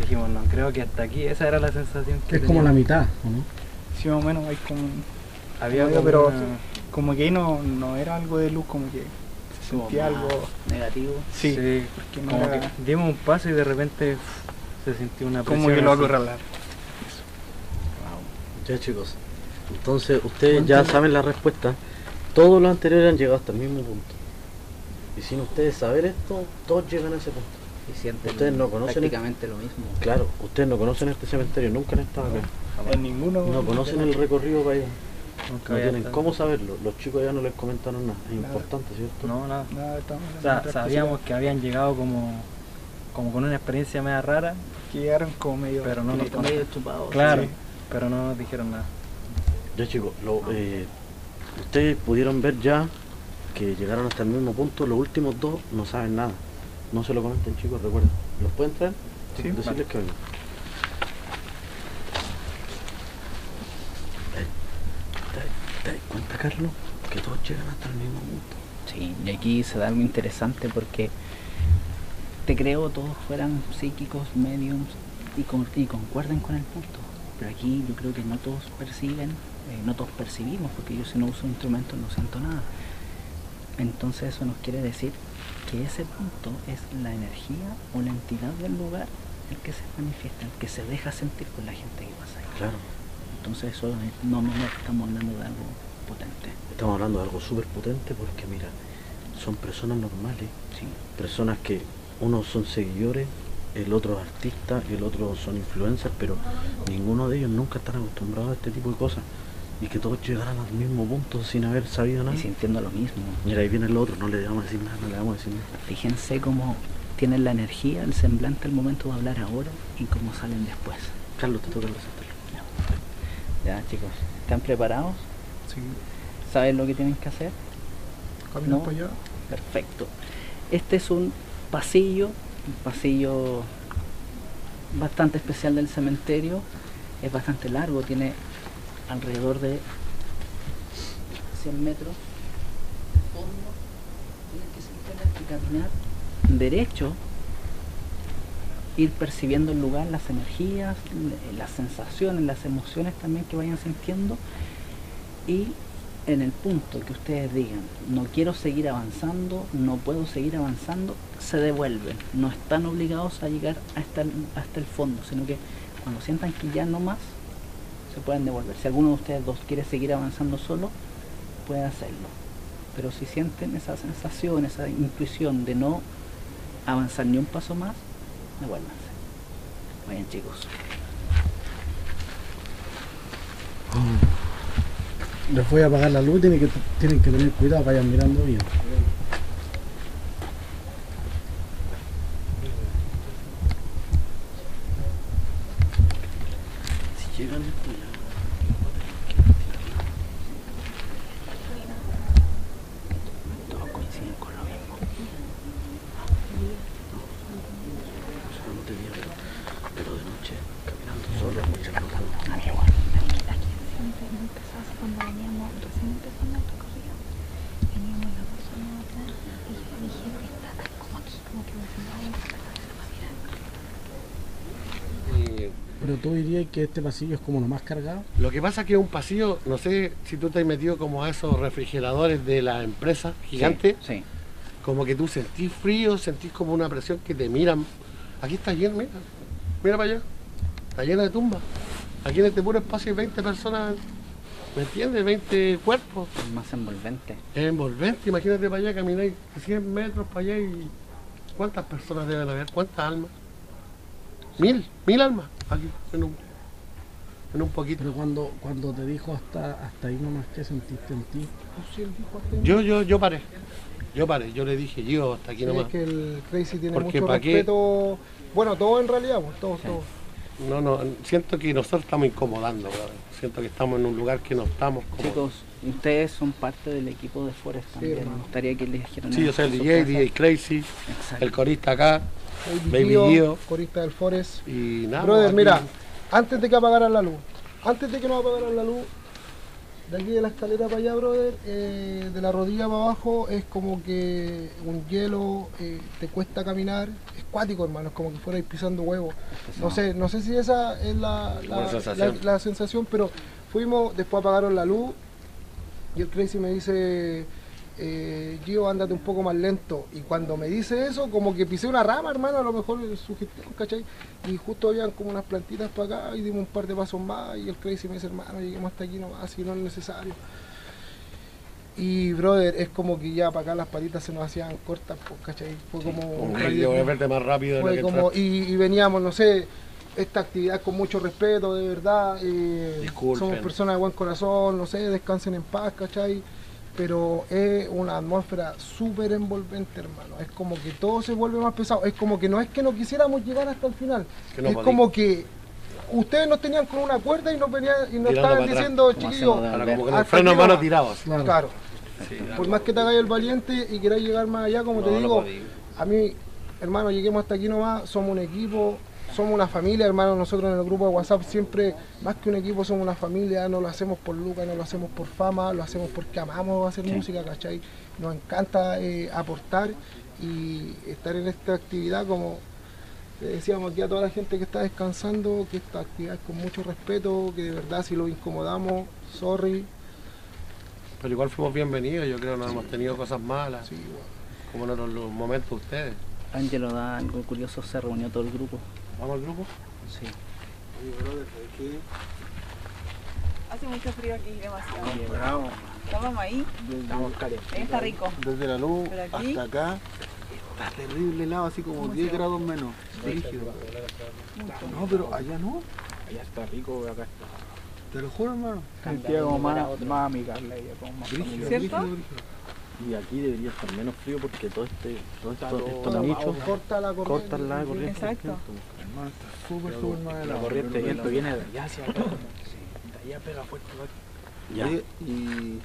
Dijimos, no, creo que hasta aquí, esa era la sensación que es teníamos. Como la mitad, ¿o no? Sí, más o menos, hay como... Había pero una... como que ahí no era algo de luz, como que se sentía algo... Negativo. Sí, porque no como era... que dimos un paso y de repente se sintió una presión. Como que lo acorralar. Ya chicos, entonces ustedes ya saben la respuesta. Todos los anteriores han llegado hasta el mismo punto. Y sin ustedes saber esto, todos llegan a ese punto. Y sienten ustedes no conocen prácticamente lo mismo. Claro, ustedes no conocen este cementerio, nunca han estado acá. Jamás. En ninguno. No conocen el recorrido para allá. No tienen cómo saberlo, los chicos ya no les comentaron nada, es importante, ¿cierto? No, nada, nada, o sea, sabíamos que habían llegado como con una experiencia media rara, que llegaron como medio, pero no nos medio chupados. Claro, sí. Pero no nos dijeron nada. Ya chicos, ustedes pudieron ver ya que llegaron hasta el mismo punto, los últimos dos no saben nada. No se lo comenten chicos, recuerden, ¿los pueden traer? Sí, decirles vale. Que vengan. ¿Te das cuenta, Carlos? Que todos llegan hasta el mismo punto. Sí, y aquí se da algo interesante porque te creo todos fueran psíquicos, mediums y concuerden con el punto. Pero aquí yo creo que no todos perciben, no todos percibimos, porque yo si no uso instrumentos no siento nada. Entonces eso nos quiere decir que ese punto es la energía o la entidad del lugar el que se manifiesta, el que se deja sentir con la gente que pasa ahí. Claro. Entonces eso no estamos hablando de algo potente. Estamos hablando de algo súper potente porque mira, son personas normales, sí. Personas que unos son seguidores, el otro es artista, el otro son influencers, pero ninguno de ellos nunca están acostumbrados a este tipo de cosas. Y que todos llegaran al mismo punto sin haber sabido nada. Y sintiendo lo mismo. Mira, ahí viene el otro, no le vamos a decir nada, no le vamos a decir nada. Fíjense cómo tienen la energía, el semblante al momento de hablar ahora y cómo salen después. Carlos, te toca el receptor. Ya chicos, ¿están preparados? Sí. ¿Saben lo que tienen que hacer? Camino para allá. Perfecto. Este es un pasillo bastante especial del cementerio. Es bastante largo, tiene alrededor de 100 metros de fondo. Tienen que sentarse y caminar derecho, ir percibiendo el lugar, las energías, las sensaciones, las emociones también que vayan sintiendo, y en el punto que ustedes digan no quiero seguir avanzando, no puedo seguir avanzando, se devuelven. No están obligados a llegar hasta el fondo, sino que cuando sientan que ya no más se pueden devolver. Si alguno de ustedes dos quiere seguir avanzando solo, puede hacerlo, pero si sienten esa sensación, esa intuición de no avanzar ni un paso más, devuélvanse. Muy bien chicos. Les voy a apagar la luz, tienen que tener cuidado, vayan mirando bien. Si llegan ¿Tú dirías que este pasillo es como lo más cargado? Lo que pasa es que es un pasillo, no sé si tú te has metido como a esos refrigeradores de la empresa gigante, sí, sí. Como que tú sentís frío, sentís como una presión que te miran. Aquí está lleno, mira, mira para allá, está llena de tumbas. Aquí en este puro espacio hay 20 personas, ¿me entiendes? 20 cuerpos. Es más envolvente. Es envolvente, imagínate para allá, camináis 100 metros para allá y ¿cuántas personas deben haber? ¿Cuántas almas? 1000 almas aquí en un poquito. Pero cuando te dijo hasta ahí nomás, ¿qué sentiste en ti? Yo paré, yo le dije yo hasta aquí nomás. Es que el Crazy tiene porque mucho respeto, qué... bueno, todo en realidad, pues, todos. No, siento que nosotros estamos incomodando, ¿verdad? Siento que estamos en un lugar que no estamos cómodos. Chicos, ustedes son parte del equipo de Forest también, sí, me gustaría que les dijeran. Sí, yo soy el DJ Crazy, exacto. El corista acá. Baby Dio, corista del Forest. Y nada, brother, aquí... mira, antes de que apagaran la luz, de aquí de la escalera para allá, brother, de la rodilla para abajo es como que un hielo, te cuesta caminar, es cuático, hermano, es como que fuerais pisando huevos. No sé si esa es la sensación, pero fuimos, después apagaron la luz y el Crazy me dice... Gio, ándate un poco más lento. Y cuando me dice eso, como que pisé una rama, hermano, a lo mejor sugestión, ¿cachai? Y justo habían como unas plantitas para acá y dimos un par de pasos más y el Crazy me dice, hermano, lleguemos hasta aquí nomás, si no es necesario. Y brother, es como que ya para acá las patitas se nos hacían cortas, pues, ¿cachai? Fue como... Y veníamos, no sé, esta actividad con mucho respeto, de verdad. Somos personas de buen corazón, no sé, descansen en paz, ¿cachai? Pero es una atmósfera súper envolvente, hermano. Es como que todo se vuelve más pesado. Es como que no es que no quisiéramos llegar hasta el final. No es podía. Como que ustedes nos tenían con una cuerda y nos estaban diciendo, chiquillos, el freno mano tirados. Claro. Sí, claro. Por más que te hagáis el valiente y queráis llegar más allá, como te digo, a mí, hermano, lleguemos hasta aquí nomás. Somos un equipo, somos una familia, hermano. Nosotros en el grupo de WhatsApp siempre, más que un equipo, somos una familia. No lo hacemos por lucas, no lo hacemos por fama, lo hacemos porque amamos hacer música, ¿cachai? Nos encanta aportar y estar en esta actividad. Como decíamos aquí a toda la gente que está descansando, que esta actividad es con mucho respeto, que de verdad si lo incomodamos, sorry. Pero igual fuimos bienvenidos, yo creo, no hemos tenido cosas malas, como en otros momentos ustedes. Angelo da algo curioso, se reunió todo el grupo. ¿Vamos al grupo? Sí. Oye, brother, ¿qué? Hace mucho frío aquí, demasiado. Oye, bravo. ¿Estamos ahí? Estamos calientes. Está rico. Desde la luz hasta acá. Está terrible helado, así como 10 grados menos. Rígido. No, pero allá no. Allá está rico, acá está. Te lo juro, hermano. Santiago más amigable, ella como más frío. ¿Cierto? Y aquí debería estar menos frío porque estos nichos cortan la corriente. Exacto. Hermano, está súper mal. La corriente de viento viene de allá hacia acá. De allá pega fuerte. Ya. Y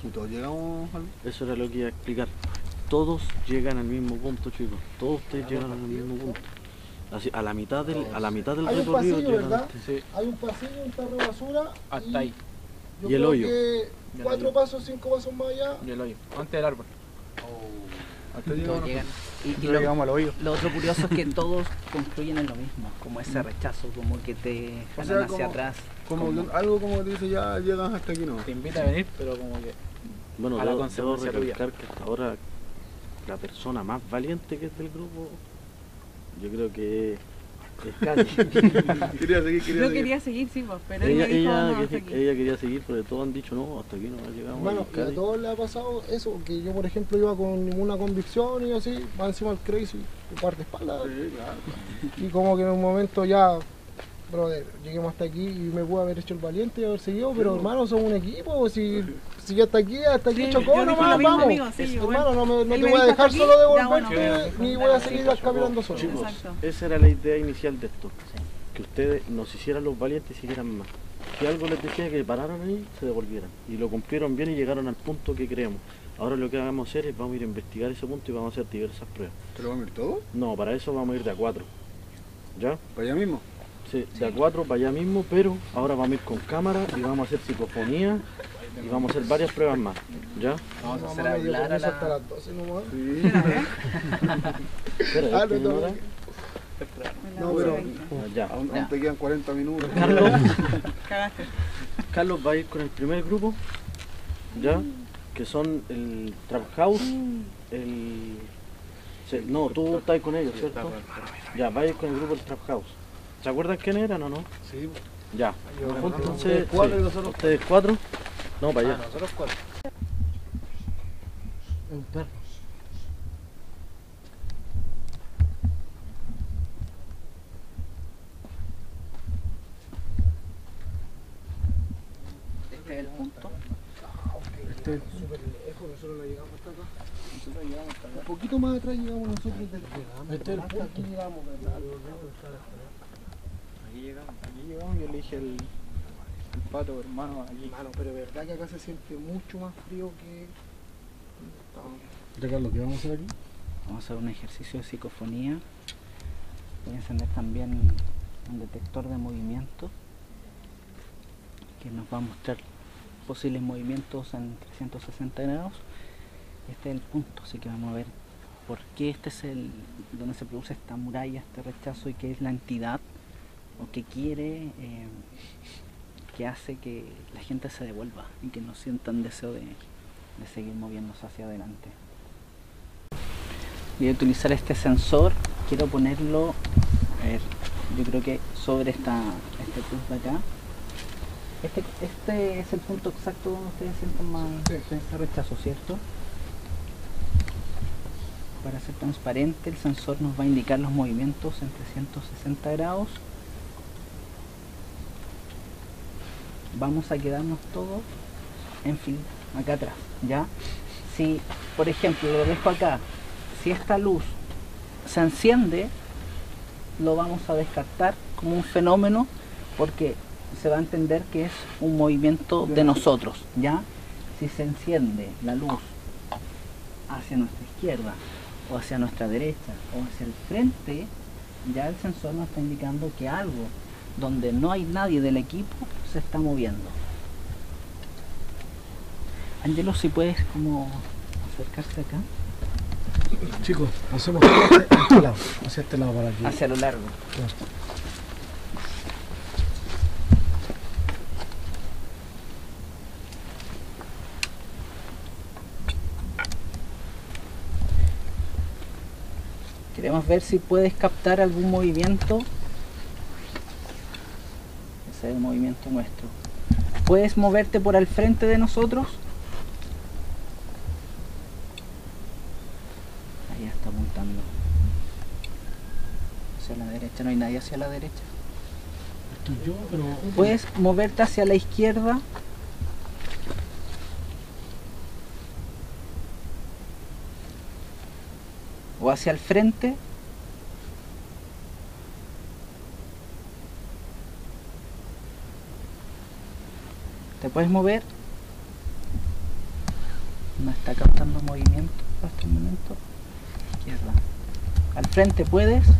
si todos llegamos al... Eso era lo que iba a explicar. Todos llegan al mismo punto, chicos. Todos ustedes llegan al mismo punto. Así, a la mitad del recorrido. Hay un pasillo, ¿verdad? Sí. Hay un pasillo, un tarro de basura. Hasta ahí. Y el hoyo. 4 pasos, 5 pasos más allá. Y el hoyo. Antes del árbol. Hasta llegan. Llegamos al hoyo. Lo otro curioso es que todos construyen en lo mismo, como ese rechazo, como que te jalan hacia atrás. Como algo como que te dice, ya llegas hasta aquí, ¿no? Te invita a venir, pero como que... Bueno, debo recalcar que hasta ahora la persona más valiente que es del grupo, yo creo que... quería seguir, sí, pues, pero ella quería seguir, pero todos han dicho no, hasta aquí no ha llegado. Bueno, a todos les ha pasado eso, que yo por ejemplo iba con ninguna convicción y así, va encima el Crazy, parte espalda. Sí, claro. Y como que en un momento ya, brother, lleguemos hasta aquí y me pude haber hecho el valiente y haber seguido, pero hermano, somos un equipo, si ya hasta aquí chocó, no más, vamos. Amigo, sí, hermano, no te voy a dejar solo devolverte, ni voy a seguir caminando solo. Chicos, esa era la idea inicial de esto, que ustedes nos hicieran los valientes y siguieran más. Si algo les decía que pararan ahí, se devolvieran. Y lo cumplieron bien y llegaron al punto que creemos. Ahora lo que vamos a hacer es vamos a ir a investigar ese punto y vamos a hacer diversas pruebas. ¿Te lo vamos a ir todo? No, para eso vamos a ir de a 4. ¿Ya? ¿Para allá mismo? Sí, de a 4 para allá mismo, pero ahora vamos a ir con cámara y vamos a hacer psicofonía. Y vamos a hacer varias pruebas más, ¿ya? Vamos a hacer hablar hasta las 12 nomás. Sí. Espera, no, pero ya. Aún te quedan 40 minutos. Carlos va a ir con el primer grupo, ¿ya? Que son el Trap House, el... No, tú estás con ellos, ¿cierto? Ya, va a ir con el grupo del Trap House. ¿Se acuerdan quién eran o no? Sí. Ya. Entonces, ustedes 4. No, para allá. Nosotros 4. Un perro. Este es el punto. Este es súper lejos, nosotros lo llegamos hasta acá. Un poquito más atrás llegamos nosotros del programa. Este es el punto. Aquí llegamos, ¿verdad? Aquí llegamos y yo le dije el... El pato, hermano, allí. Hermano, pero es verdad que acá se siente mucho más frío que... Ya, Carlos, ¿qué vamos a hacer aquí? Vamos a hacer un ejercicio de psicofonía. Voy a encender también un detector de movimiento que nos va a mostrar posibles movimientos en 360 grados. Este es el punto, así que vamos a ver por qué este es el... donde se produce esta muralla, este rechazo, y qué es la entidad o qué quiere... que hace que la gente se devuelva y que no sientan deseo de de seguir moviéndose hacia adelante. Voy a utilizar este sensor, quiero ponerlo, a ver, yo creo que sobre este punto de acá. Este es el punto exacto donde ustedes sienten más ese rechazo, ¿cierto? Para ser transparente, el sensor nos va a indicar los movimientos en 360 grados. Vamos a quedarnos todos en fila, acá atrás, ¿ya? Si, por ejemplo, lo dejo acá, si esta luz se enciende, lo vamos a descartar como un fenómeno porque se va a entender que es un movimiento de nosotros, ¿ya? Si se enciende la luz hacia nuestra izquierda o hacia nuestra derecha o hacia el frente, ya el sensor nos está indicando que algo donde no hay nadie del equipo se está moviendo. Angelo, si puedes como acercarte acá. Chicos, pasemos hacia este lado para aquí. Hacia lo largo. Claro. Queremos ver si puedes captar algún movimiento. Ese es el movimiento nuestro. ¿Puedes moverte por al frente de nosotros? Ahí está apuntando. Hacia la derecha, no hay nadie hacia la derecha. ¿Puedes moverte hacia la izquierda? ¿O hacia el frente? ¿Te puedes mover? No está captando movimiento hasta el momento. Izquierda. ¿Al frente puedes? Se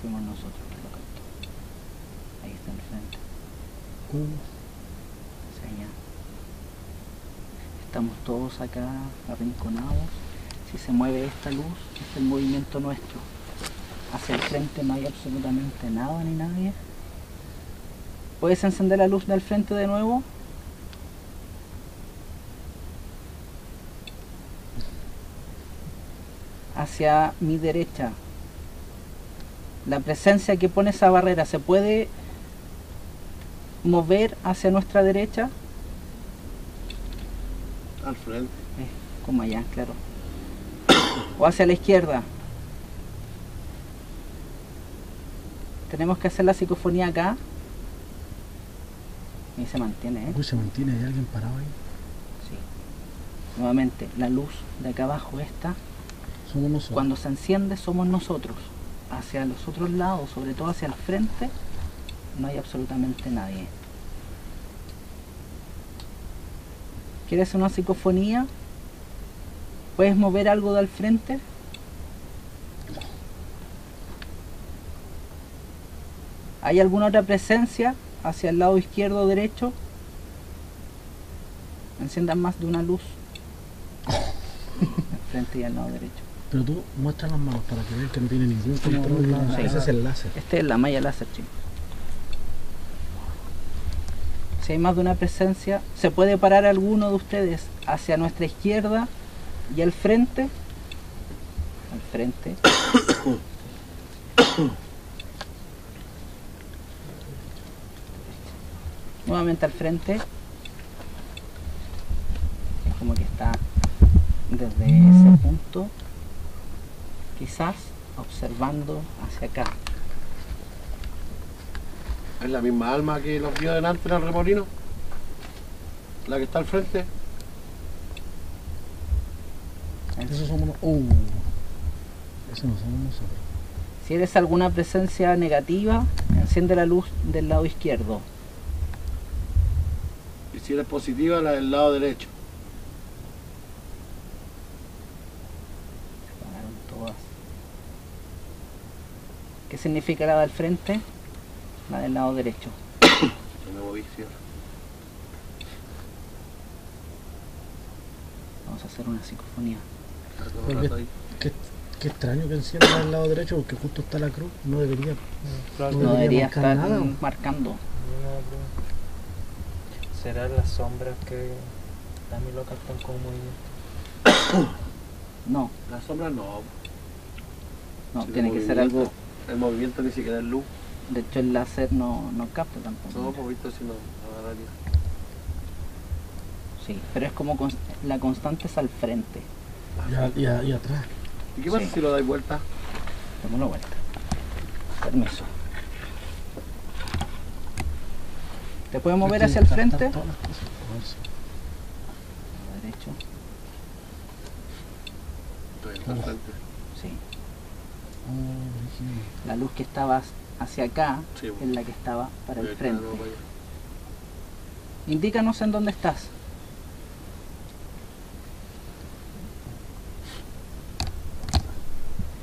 fuimos nosotros que lo captó. Ahí está el frente. Estamos todos acá arrinconados. Si se mueve esta luz, es el movimiento nuestro. Hacia el frente no hay absolutamente nada ni nadie. ¿Puedes encender la luz del frente de nuevo? Hacia mi derecha. La presencia que pone esa barrera, ¿se puede mover hacia nuestra derecha? Al frente. Como allá, claro. O hacia la izquierda. Tenemos que hacer la psicofonía acá. Y se mantiene, ¿eh? Uy, se mantiene, ¿hay alguien parado ahí? Sí. Nuevamente, la luz de acá abajo esta. Somos nosotros. Cuando se enciende somos nosotros. Hacia los otros lados, sobre todo hacia el frente, no hay absolutamente nadie. ¿Quieres una psicofonía? ¿Puedes mover algo de al frente? ¿Hay alguna otra presencia hacia el lado izquierdo o derecho? Enciendan más de una luz. Al frente y al lado derecho. Pero tú muestra las manos para que vean que no tiene ningún control. No, ese es el láser. Este es la malla láser, chicos. Si hay más de una presencia, ¿se puede parar alguno de ustedes hacia nuestra izquierda y al frente? Al frente. Nuevamente al frente. Es como que está desde ese punto, quizás observando hacia acá. ¿Es la misma alma que los vio delante en el remolino? ¿La que está al frente? Eso somos nosotros. Eso no somos nosotros. Si eres alguna presencia negativa, enciende la luz del lado izquierdo. Y si eres positiva, la del lado derecho. Se apagaron todas. ¿Qué significa la del frente? La del lado derecho. Vamos a hacer una psicofonía. Qué extraño que encienda el lado derecho, porque justo está la cruz. No debería estar marcando. Será la sombra que está mi loca tan común. No, la sombra no. No, sí, tiene que ser algo. El movimiento ni siquiera es luz. De hecho el láser no capta tampoco. No, poquito si no, la verdad. Sí, pero es como la constante es al frente. Y atrás. ¿Y qué pasa si lo dais vuelta? Damos una vuelta. Permiso. ¿Te puedes mover hacia el frente? Todas las cosas, a derecho. Estoy al frente. Sí. La luz que estaba hacia acá sí, bueno, es la que estaba para el frente. Indícanos en dónde estás.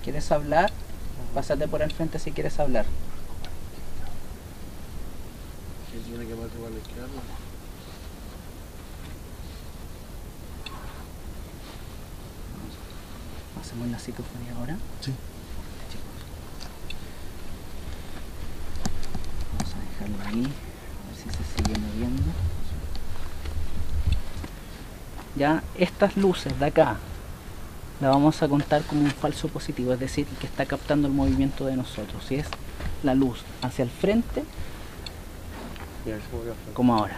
¿Quieres hablar? Pásate por el frente si quieres hablar. Tiene que pasar a la izquierda. ¿Hacemos la psicofonía ahora? Sí. Vamos a dejarlo ahí, a ver si se sigue moviendo. Ya estas luces de acá la vamos a contar como un falso positivo, es decir, que está captando el movimiento de nosotros. Si es la luz hacia el frente, como ahora.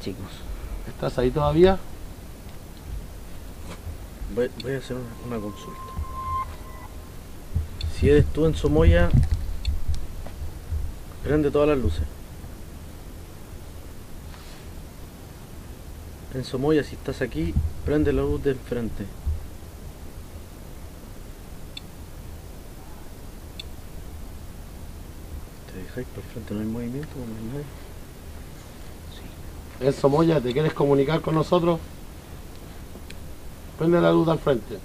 Chicos, ¿estás ahí todavía? Voy a hacer una consulta. Si eres tú en Somoya, prende todas las luces. En Somoya, si estás aquí, prende la luz del frente. Por frente no hay movimiento, no hay nadie. Sí. Eso, Moya, ¿te quieres comunicar con nosotros? Prende la luz al frente.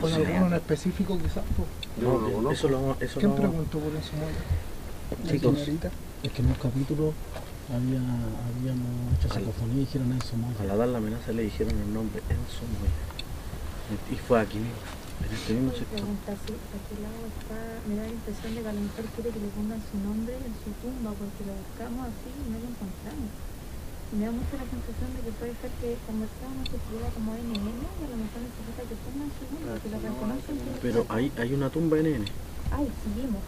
¿Con alguno en específico quizás? No, no, eso ¿quién preguntó por eso, Moya? Chicos, es que en los capítulos habíamos hecho psicofonía y dijeron Enzo Moya. Al dar la amenaza le dijeron el nombre Enzo Moya. Y fue aquí mismo. Pregunta, sí, aquí al lado está, me da la impresión de que a lo mejor quiere que le pongan su nombre en su tumba porque lo buscamos así y no lo encontramos. Y me da mucho la sensación de que puede ser que conversamos que estuviera como NN y a lo mejor necesita que pongan su nombre, que lo reconocen. Pero hay una tumba NN. Ay, seguimos.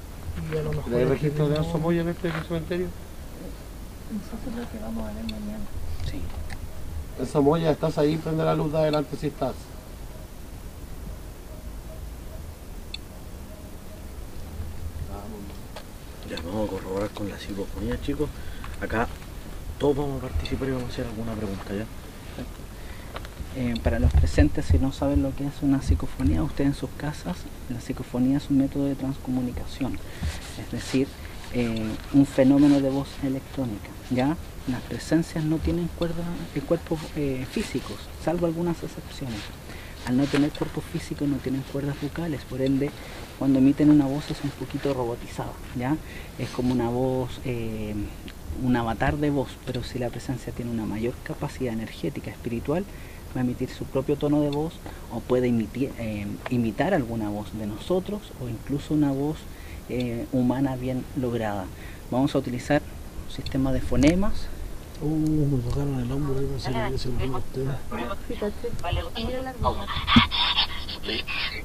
¿Y a lo mejor hay registro de Asomoya en este cementerio? Nosotros lo que vamos a ver mañana. Sí. Asomoya, ¿estás ahí? Prende la luz de adelante si estás. Vamos a corroborar con la psicofonía, chicos. Acá todos vamos a participar y vamos a hacer alguna pregunta ya. Para los presentes, si no saben lo que es una psicofonía, ustedes en sus casas, la psicofonía es un método de transcomunicación, es decir, un fenómeno de voz electrónica. Ya las presencias no tienen cuerpos físicos, salvo algunas excepciones. Al no tener cuerpos físicos no tienen cuerdas vocales, por ende cuando emiten una voz es un poquito robotizada, ¿ya? Es como una voz, un avatar de voz, pero si la presencia tiene una mayor capacidad energética, espiritual, va a emitir su propio tono de voz o puede imitar alguna voz de nosotros o incluso una voz humana bien lograda. Vamos a utilizar un sistema de fonemas. Me tocaron el hombro, ahí pensé que se lo ustedes.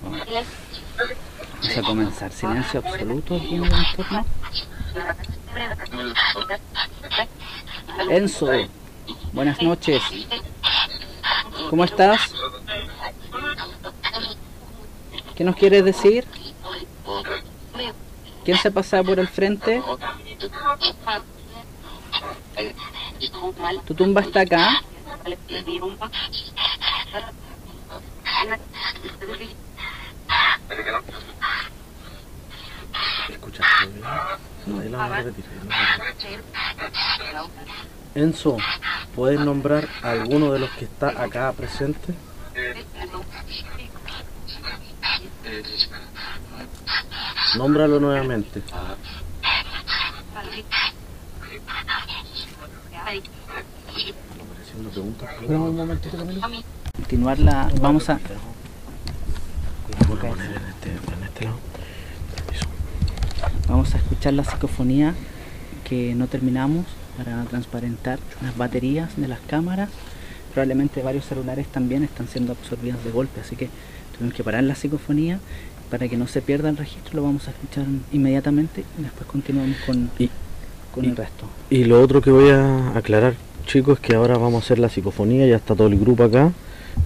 Vamos a comenzar. Silencio absoluto aquí en el entorno. Enzo, buenas noches. ¿Cómo estás? ¿Qué nos quieres decir? ¿Quién se pasa por el frente? ¿Tu tumba está acá? ¿Escuchaste bien? No, él va a repetir. Enzo, ¿puedes nombrar a alguno de los que está acá presente? Nómbralo nuevamente. Continuar la. Vamos a. En este lado. Vamos a escuchar la psicofonía que no terminamos para transparentar las baterías de las cámaras. Probablemente varios celulares también están siendo absorbidas de golpe, así que tenemos que parar la psicofonía para que no se pierda el registro. Lo vamos a escuchar inmediatamente y después continuamos con el resto. Y lo otro que voy a aclarar, chicos, es que ahora vamos a hacer la psicofonía. Ya está todo el grupo acá.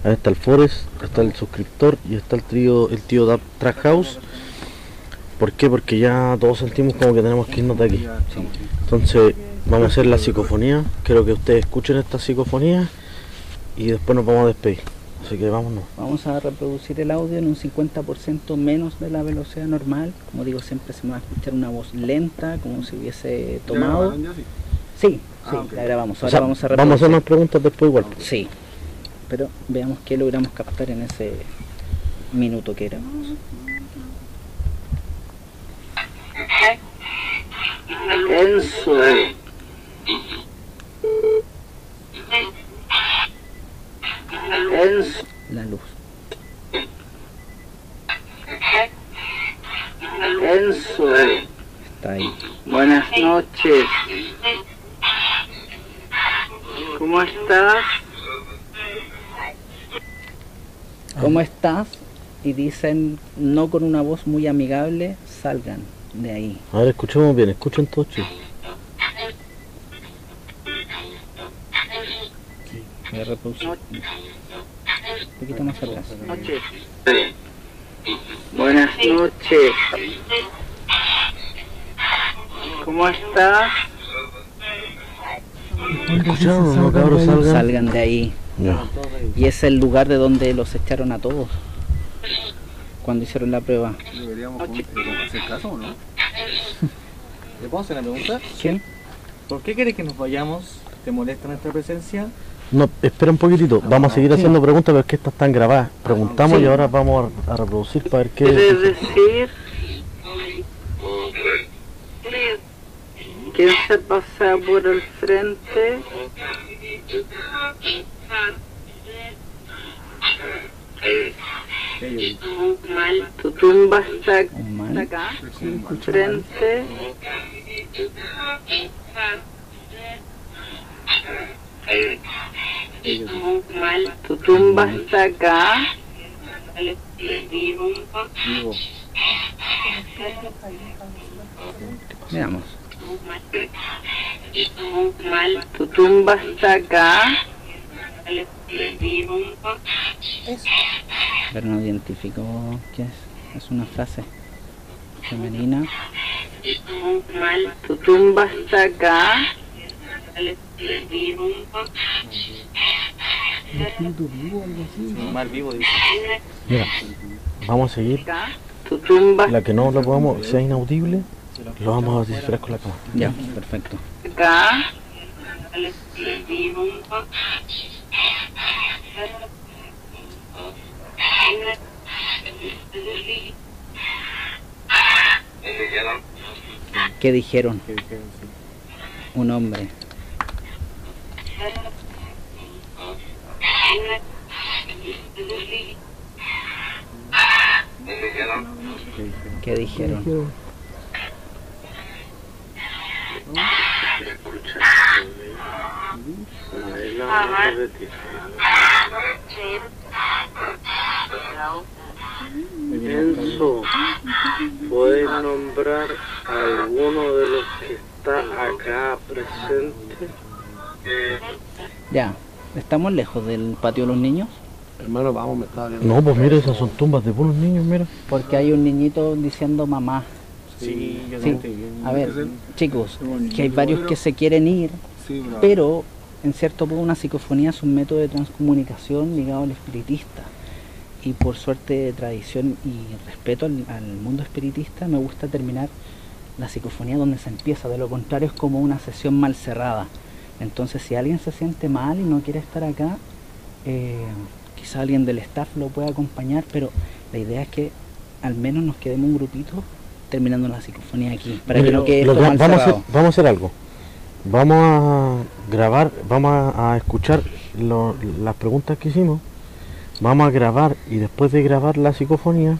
Ahí está el Forest, está el suscriptor y está el tío Dab Trash House. ¿Por qué? Porque ya todos sentimos como que tenemos que irnos de aquí. Entonces vamos a hacer la psicofonía. Quiero que ustedes escuchen esta psicofonía y después nos vamos a despedir. Así que vámonos. Vamos a reproducir el audio en un 50% menos de la velocidad normal. Como digo, siempre se me va a escuchar una voz lenta, como si hubiese tomado. Sí, sí, okay. La grabamos. Ahora, o sea, vamos a reproducir. Vamos a hacer más preguntas después igual. Sí. Pero veamos qué logramos captar en ese minuto que éramos. Tenso. Tenso. La luz. Tenso. Está ahí. Buenas noches. ¿Cómo estás? ¿Cómo estás? Y dicen, no con una voz muy amigable, salgan de ahí. A ver, escuchemos bien, escuchen todos, chicos. Sí, voy a reproducir. Un poquito más atrás. Noches. Buenas noches. ¿Cómo estás? ¿Escucharon, no, cabros? Salgan. Salgan de ahí. No. Y es el lugar de donde los echaron a todos cuando hicieron la prueba. ¿Deberíamos hacer caso o no? ¿Le podemos hacer una pregunta? ¿Quién? ¿Por qué querés que nos vayamos? ¿Te molesta nuestra presencia? No, espera un poquitito, vamos a seguir haciendo preguntas, pero es que estas están grabadas. Preguntamos y ahora vamos a reproducir para ver qué... ¿Quieres decir quién se pasa por el frente? Tu tumba está acá, frente. Tu tumba está acá. Veamos. Tu tumba está acá. Pero no identificó qué es una frase femenina. Tu tumba está acá. Mira, vamos a seguir. La que no la podamos, sea inaudible, lo vamos a descifrar con la cámara. Ya, perfecto. Acá. ¿Qué dijeron? Un hombre. ¿Qué dijeron? Enzo, ¿puedes nombrar a alguno de los que está acá presente? Ya, ¿estamos lejos del patio de los niños? Hermano, vamos, me está viendo. No, pues mira, esas son tumbas de puros niños, mira. Porque hay un niñito diciendo mamá. Sí, yo sí. A ver, chicos, que hay varios que se quieren ir, pero en cierto modo una psicofonía es un método de transcomunicación ligado al espiritista. Y por suerte, de tradición y respeto al mundo espiritista, me gusta terminar la psicofonía donde se empieza. De lo contrario es como una sesión mal cerrada. Entonces, si alguien se siente mal y no quiere estar acá, quizá alguien del staff lo pueda acompañar, pero la idea es que al menos nos quedemos un grupito terminando la psicofonía aquí, para que no quede esto mal cerrado. Vamos a hacer algo. Vamos a grabar, vamos a escuchar las preguntas que hicimos. Vamos a grabar y después de grabar la psicofonía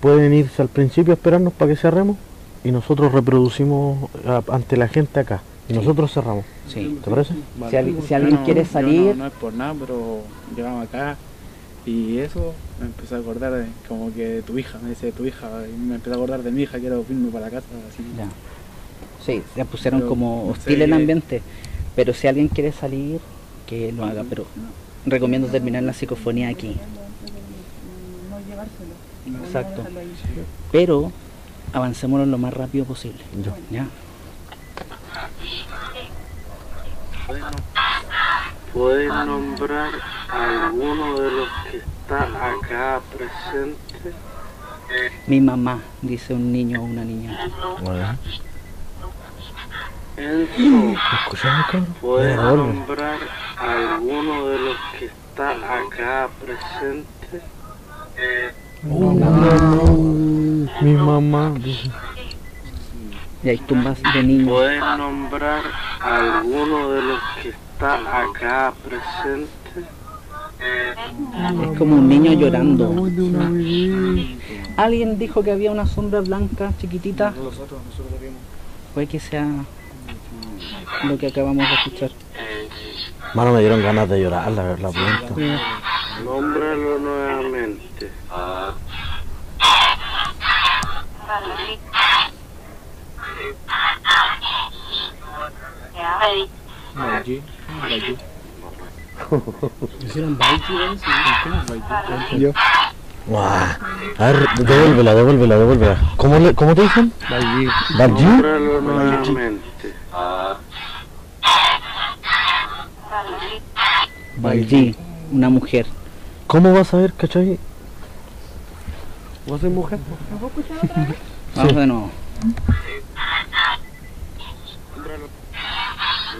pueden irse al principio a esperarnos para que cerremos y nosotros reproducimos ante la gente acá. Y nosotros cerramos. Sí. ¿Te parece? Vale. Si alguien quiere salir... No es por nada, pero llegamos acá y eso me empezó a acordar de, como que tu hija, me dice tu hija, y me empezó a acordar de mi hija, quiero irme para la casa. Así. Ya. Sí, se pusieron pero, como hostil el ambiente, pero si alguien quiere salir, que lo haga, pero recomiendo terminar la psicofonía aquí. No llevárselo. Exacto. Pero avancémonos lo más rápido posible. Ya. Bueno, ¿puedes nombrar a alguno de los que está acá presente? Mi mamá, dice un niño o una niña. Bueno. Enzo, ¿puedes nombrar a alguno de los que está acá presente? No. Mi mamá dice. Y hay tumbas de niños. ¿Puedes nombrar a alguno de los que está acá presente? Es como un niño llorando. Alguien dijo que había una sombra blanca chiquitita. Nosotros lo vimos. Puede que sea lo que acabamos de escuchar. Mano, me dieron ganas de llorar, la verdad. Nómbralo nuevamente. A ver, devuélvela. ¿Cómo te dicen? Balji. Nómbralo nuevamente. Balji, una mujer. ¿Cómo vas a ver, cachai? ¿Vas a ser mujer? ¿Vamos a escuchar otra vez? Vamos de nuevo.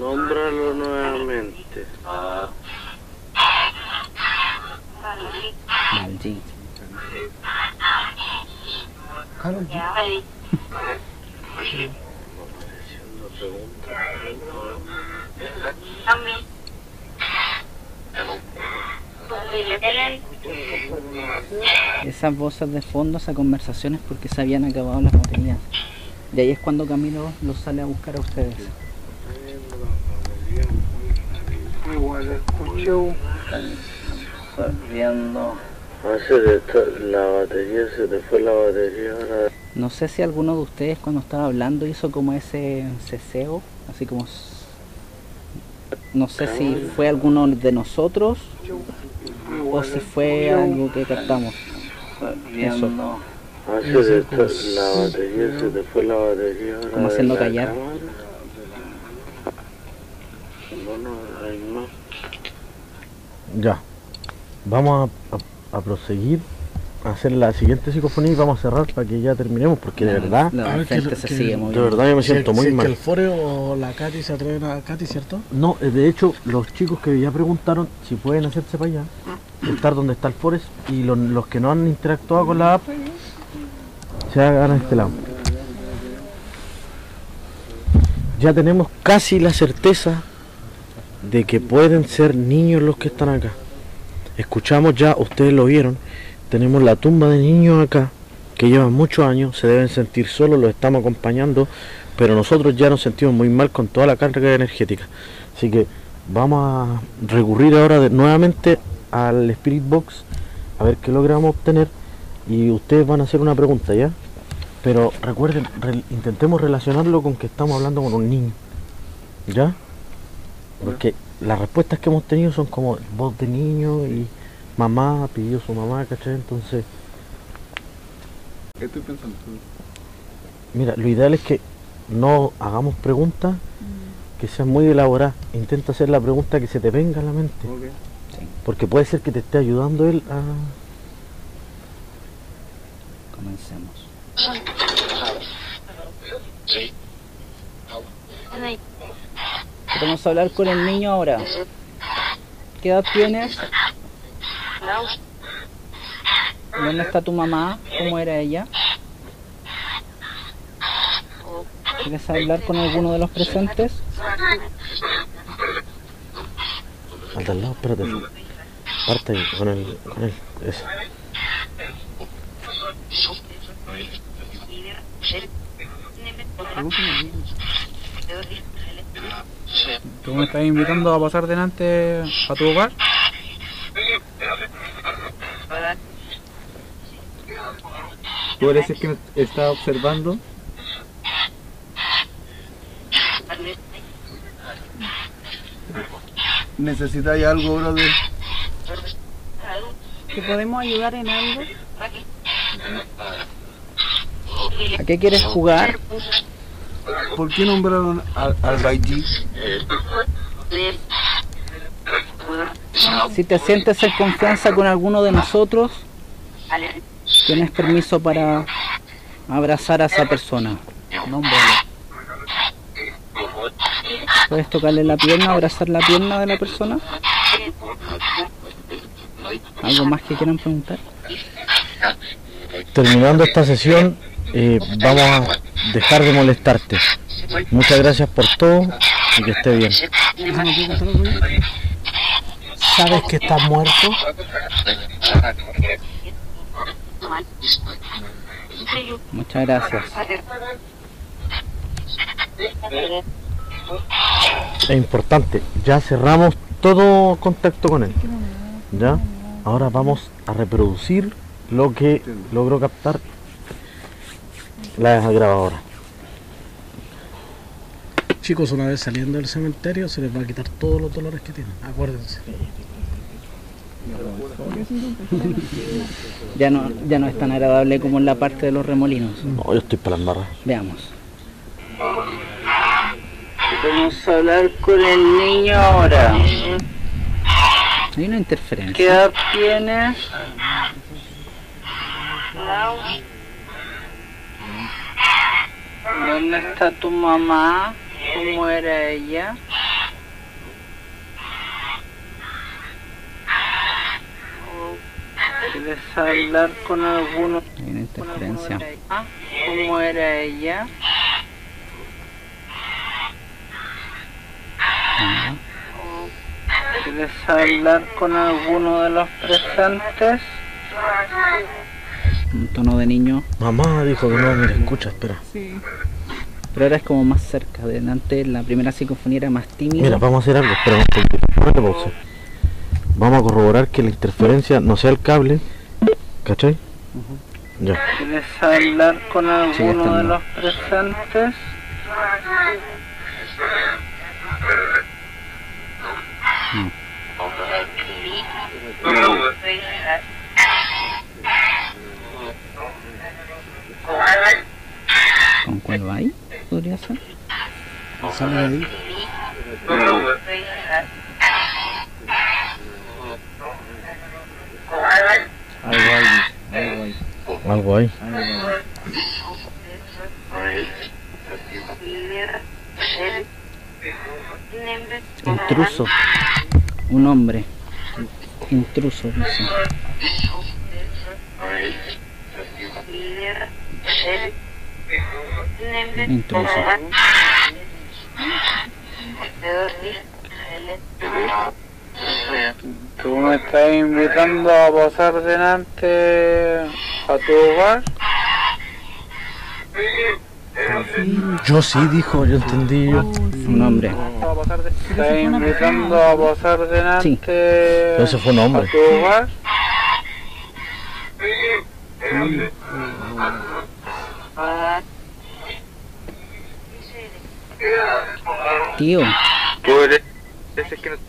Nómbralo nuevamente. Balji. Carlos. Esas voces de fondo, esas conversaciones, porque se habían acabado las baterías. Y ahí es cuando Camilo los sale a buscar a ustedes. Igual escucho saliendo. Se te fue la batería. No sé si alguno de ustedes cuando estaba hablando hizo como ese ceseo, así como... No sé si fue alguno de nosotros o si fue algo que captamos. Eso. Se te fue la batería. Como haciendo callar. Ya. Vamos a proseguir a hacer la siguiente psicofonía y vamos a cerrar para que ya terminemos, porque de verdad la gente se sigue moviendo. De verdad yo me siento muy mal. ¿Es que el Foreo o la Katy se atreven a Katy, cierto? No, de hecho los chicos que ya preguntaron si pueden hacerse para allá, estar donde está el Forest, y los que no han interactuado con la app se hagan a este lado. Ya tenemos casi la certeza de que pueden ser niños los que están acá. Escuchamos ya, ustedes lo vieron, tenemos la tumba de niños acá, que llevan muchos años, se deben sentir solos, los estamos acompañando, pero nosotros ya nos sentimos muy mal con toda la carga energética. Así que vamos a recurrir ahora nuevamente al Spirit Box, a ver qué logramos obtener, y ustedes van a hacer una pregunta ya, pero recuerden, intentemos relacionarlo con que estamos hablando con un niño, ¿ya? Porque las respuestas que hemos tenido son como voz de niño y mamá, pidió su mamá, ¿cachai? Entonces... ¿Qué estoy pensando? Mira, lo ideal es que no hagamos preguntas que sean muy elaboradas. Intenta hacer la pregunta que se te venga a la mente. Okay. Sí. Porque puede ser que te esté ayudando él a... Comencemos. Sí. Vamos a hablar con el niño ahora. ¿Qué edad tienes? ¿Dónde está tu mamá? ¿Cómo era ella? ¿Quieres hablar con alguno de los presentes? Anda al lado, espérate. Parte con él. Eso. ¿Tú me estás invitando a pasar delante a tu hogar? ¿Tú pareces que me estás observando? ¿Necesitáis algo, brother? ¿Te podemos ayudar en algo? ¿A qué quieres jugar? ¿Por qué nombraron al Baiji? Si te sientes en confianza con alguno de nosotros, tienes permiso para abrazar a esa persona. No, ¿puedes tocarle la pierna, abrazar la pierna de la persona? ¿Algo más que quieran preguntar? Terminando esta sesión, vamos a dejar de molestarte. Muchas gracias por todo y que esté bien. ¿Sabes que estás muerto? Muchas gracias. Es importante, ya cerramos todo contacto con él. ¿Ya? Ahora vamos a reproducir lo que logró captar la grabadora. Chicos, una vez saliendo del cementerio se les va a quitar todos los dolores que tienen, acuérdense. Ya no es tan agradable como en la parte de los remolinos. No, yo estoy para las barras. Veamos. Vamos a hablar con el niño ahora. Hay una interferencia. ¿Qué edad tienes? ¿Dónde está tu mamá? ¿Cómo era ella? ¿Quieres hablar con alguno? Hay una interferencia. ¿Cómo era ella? ¿Quieres hablar con alguno de los presentes? Un tono de niño. Mamá dijo que no me la escucha, espera. Sí. Pero ahora es como más cerca. Delante la primera psicofonía era más tímida. Mira, vamos a hacer algo. Espera un poquito. Vamos a corroborar que la interferencia no sea el cable. ¿Cachai? Ya. ¿Quieres hablar con alguno de los presentes? No. ¿Con cuál va ahí? ¿Podría ser? ¿Sale de ahí? Algo ahí. Intruso. Un hombre. Intruso, dice. Intruso. ¿Tú me estás invitando a pasar delante a tu hogar? Yo sí, dijo, yo entendí. Un hombre. ¿Estás invitando a pasar delante? Sí. Pero eso fue un hombre. ¿A tu hogar? Tío. ¿Tú eres? ¿Ese que no te...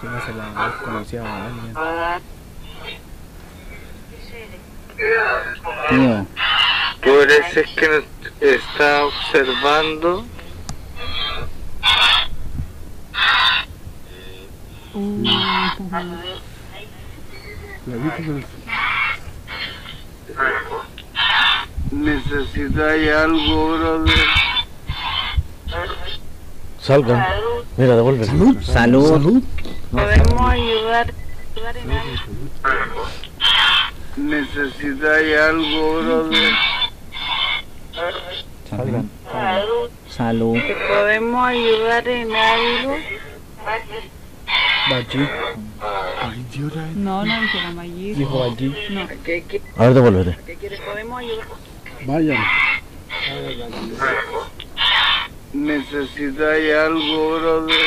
¿Quién no se la desconocía a alguien? Tío. ¿Tú eres el que nos está observando? ¿Necesitáis algo, brother? Salgan. Mira, devuelve. Salud. ¿Podemos ayudar en algo? ¿Necesitáis algo, brother? Salud. ¿Te podemos ayudar en algo? Baji. No dijera Baji. Dijo Baji. No. A ver, devuélvete. ¿Qué quieres? ¿Podemos ayudar? Vayan. ¿Necesitáis algo, brother?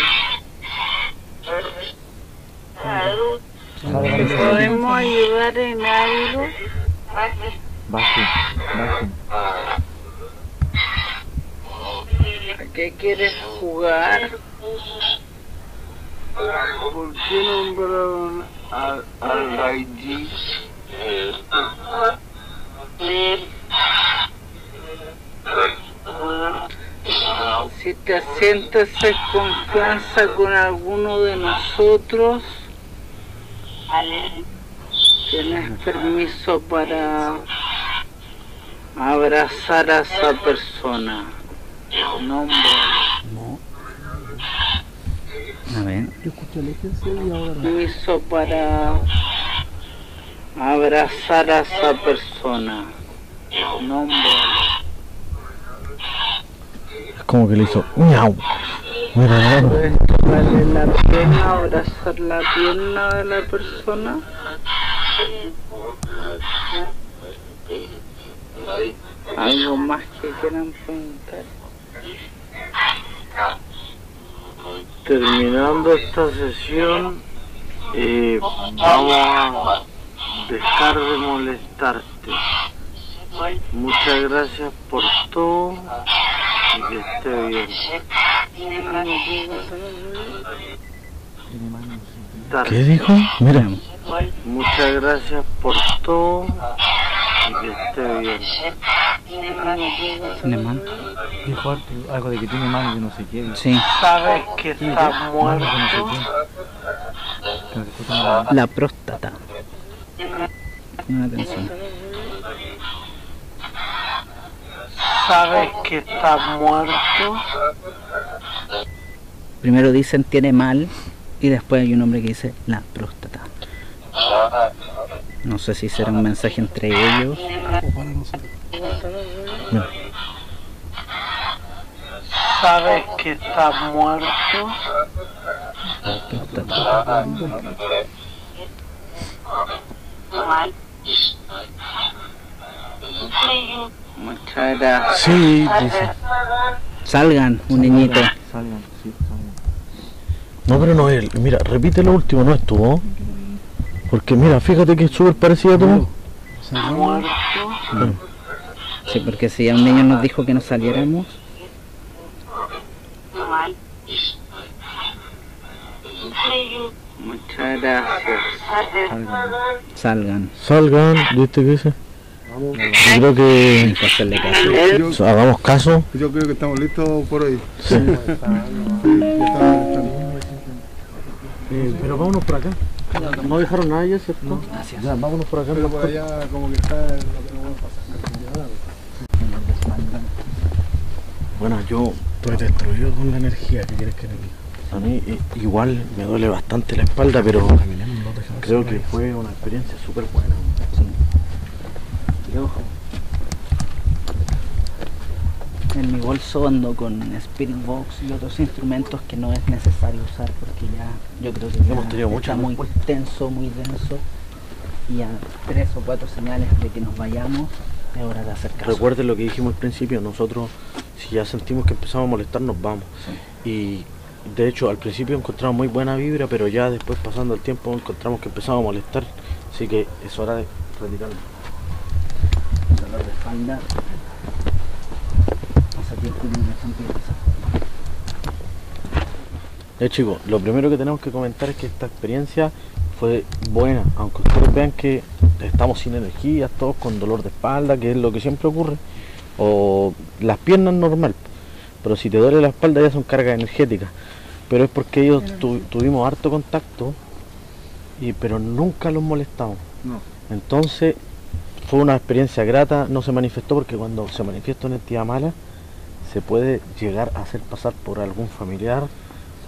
¿Podemos ayudar en algo? Baje. ¿A qué quieres jugar? ¿Por qué nombraron al Raiji? Si te sientes en confianza con alguno de nosotros, tienes permiso para abrazar a esa persona. Nombre. No. A ver. Permiso para abrazar a esa persona. Nombre. Como que le hizo miau. ¿Vale la pena abrazar la pierna de la persona? ¿Algo más que quieran preguntar? Terminando esta sesión, vamos a dejar de molestarte. Muchas gracias por todo y que esté bien. ¿Qué dijo? Mira. Muchas gracias por todo y que esté bien. Tiene mano. Dijo algo de que tiene mano que no se quiere. Sí. ¿Sabes que está muerto? La próstata. Una atención. ¿Sabes que está muerto? Primero dicen tiene mal y después hay un hombre que dice la próstata. No sé si será un mensaje entre ellos. No. ¿Sabes que está muerto? La próstata. Muchas gracias. Sí, dice. Salgan, un niñito. Salgan, sí, salgan. No, pero no él. Mira, repite lo último, no estuvo. Porque mira, fíjate que es súper parecida a tu. ¿Muerto? No. Sí, porque si a un niño nos dijo que nos saliéramos. Muchas gracias. Salgan. Salgan, ¿viste qué dice? Yo creo que hagamos caso. Yo creo que estamos listos por hoy. Sí. Pero vámonos por acá. No dejaron nada ya, ¿cierto? No, gracias. Ya, vámonos por acá. Pero por allá como que está lo que no vamos a pasar. Bueno, yo estoy destruido con la energía que quieres que le diga. A mí igual me duele bastante la espalda, pero creo que fue una experiencia súper buena. En mi bolso ando con Spirit Box y otros instrumentos que no es necesario usar porque ya yo creo que está muy denso y a 3 o 4 señales de que nos vayamos es hora de hacer caso. Recuerden lo que dijimos al principio, nosotros si ya sentimos que empezamos a molestar nos vamos. Sí. Y de hecho al principio encontramos muy buena vibra, pero ya después pasando el tiempo encontramos que empezamos a molestar, así que es hora de retirarnos. Dolor de espalda. Chicos, lo primero que tenemos que comentar es que esta experiencia fue buena, aunque ustedes vean que estamos sin energía, todos con dolor de espalda, que es lo que siempre ocurre, o las piernas normal, pero si te duele la espalda ya son cargas energéticas, pero es porque ellos tuvimos harto contacto, pero nunca los molestamos, no. Entonces fue una experiencia grata, no se manifestó porque cuando se manifiesta una entidad mala se puede llegar a hacer pasar por algún familiar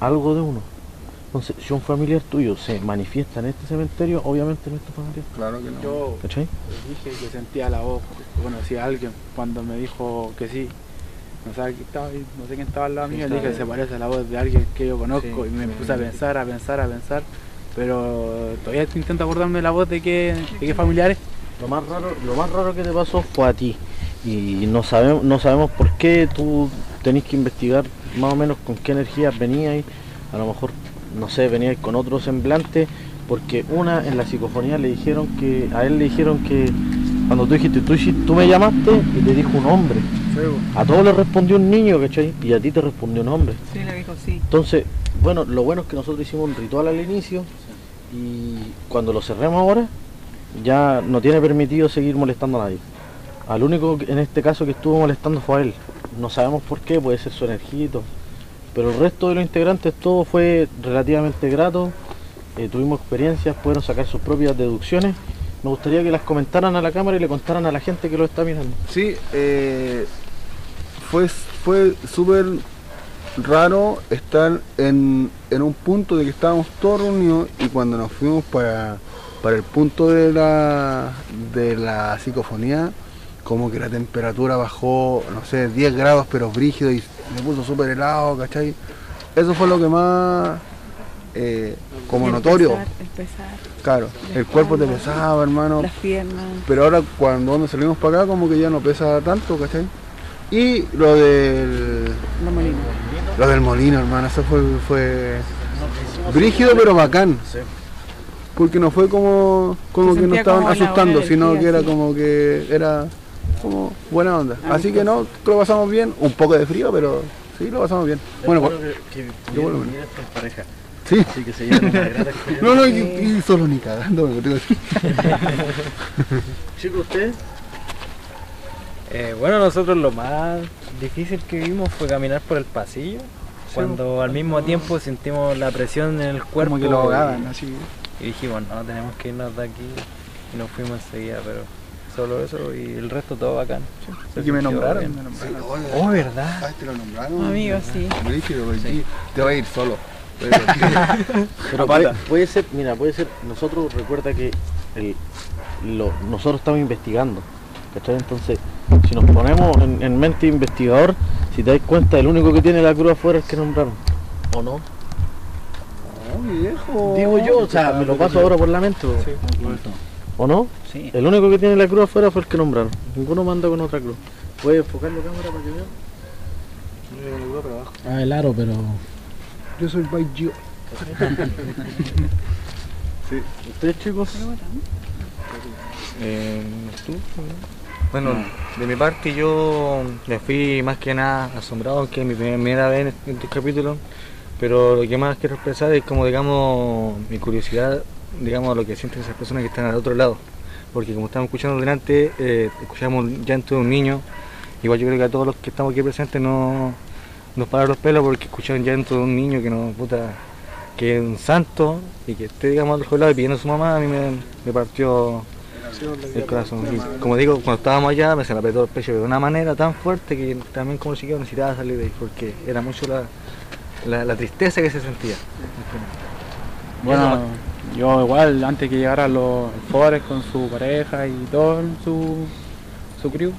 algo de uno. Entonces, si un familiar tuyo se manifiesta en este cementerio, obviamente no es tu familiar. Claro que no. Yo dije que sentía la voz, conocí a alguien cuando me dijo que sí. No sabía quién estaba, no sé quién estaba al lado mío, le dije que se parece a la voz de alguien que yo conozco, sí, y me puse a pensar, a pensar, pero todavía intento acordarme la voz de qué familiar es. Lo más raro que te pasó fue a ti, y no sabemos por qué. Tú tenés que investigar más o menos con qué energías veníais. A lo mejor, no sé, veníais con otro semblante, porque una en la psicofonía le dijeron que, a él le dijeron que cuando tú dijiste tú me llamaste, y te dijo un hombre. A todos le respondió un niño, ¿cachai? Y a ti te respondió un hombre. Sí, le dijo sí. Entonces, bueno, lo bueno es que nosotros hicimos un ritual al inicio, y cuando lo cerremos ahora, ya no tiene permitido seguir molestando a nadie. Al único en este caso que estuvo molestando fue a él. No sabemos por qué, puede ser su energía y todo. Pero el resto de los integrantes, todo fue relativamente grato. Tuvimos experiencias, pudieron sacar sus propias deducciones. Me gustaría que las comentaran a la cámara y le contaran a la gente que lo está mirando. Sí, fue súper raro estar en un punto de que estábamos todos reunidos, y cuando nos fuimos para el punto de la psicofonía, como que la temperatura bajó, no sé, 10 grados pero brígido, y me puso súper helado, ¿cachai? Eso fue lo que más... como el notorio, pesar. Claro, el cuerpo te pesaba, hermano, las piernas. Pero ahora cuando nos salimos para acá, como que ya no pesa tanto, ¿cachai? Y lo del molino, hermano, eso fue brígido pero bacán, sí. Porque no fue como que nos estaban asustando, sino que era como que era como buena onda. Así que no, lo pasamos bien, un poco de frío, pero sí, lo pasamos bien. Bueno, pareja. Sí. Así que se llevan una grata experiencia. No, y solo ni cagando me contigo. Chicos, ¿ustedes? Bueno, nosotros lo más difícil que vimos fue caminar por el pasillo, sí, cuando al mismo tiempo sentimos la presión en el cuerpo. Como que lo ahogaban, así. Y dijimos, no, tenemos que irnos de aquí, y nos fuimos enseguida, pero solo eso, y el resto todo bacán. Sí, que me nombraron. Sí, oh, ¿verdad? Ah, te lo nombraron. Amigo, sí. Sí. Te va a ir solo. Pero puede ser, nosotros, recuerda que nosotros estamos investigando, ¿cachai? Entonces, si nos ponemos en mente investigador, si te das cuenta, el único que tiene la cruz afuera es que nombraron, ¿o no? No, viejo. Digo yo, o sea, me lo paso ahora por la mente, sí. ¿O no? Sí. El único que tiene la cruz afuera fue el que nombraron, ninguno manda con otra cruz. ¿Puedes enfocar la cámara para que vean? Ah, el aro, pero... Yo soy Baggio. Sí. ¿Ustedes, chicos? ¿Tú? Bueno, de mi parte yo me fui más que nada asombrado, que es mi primera vez en este capítulo, pero lo que más quiero expresar es como, digamos, mi curiosidad, digamos, lo que sienten esas personas que están al otro lado, porque como estamos escuchando delante, escuchamos el llanto de un niño. Igual yo creo que a todos los que estamos aquí presentes nos pararon los pelos, porque escucharon llanto de un niño que no, puta, que es un santo, y que esté, digamos, al otro lado y pidiendo a su mamá. A mí me partió el corazón. Y, como digo, cuando estábamos allá me se me apretó el pecho de una manera tan fuerte que también como chiquillo necesitaba salir de ahí, porque era mucho la tristeza que se sentía. Bueno, yo igual, antes que llegaran los pobres con su pareja y todo su crew,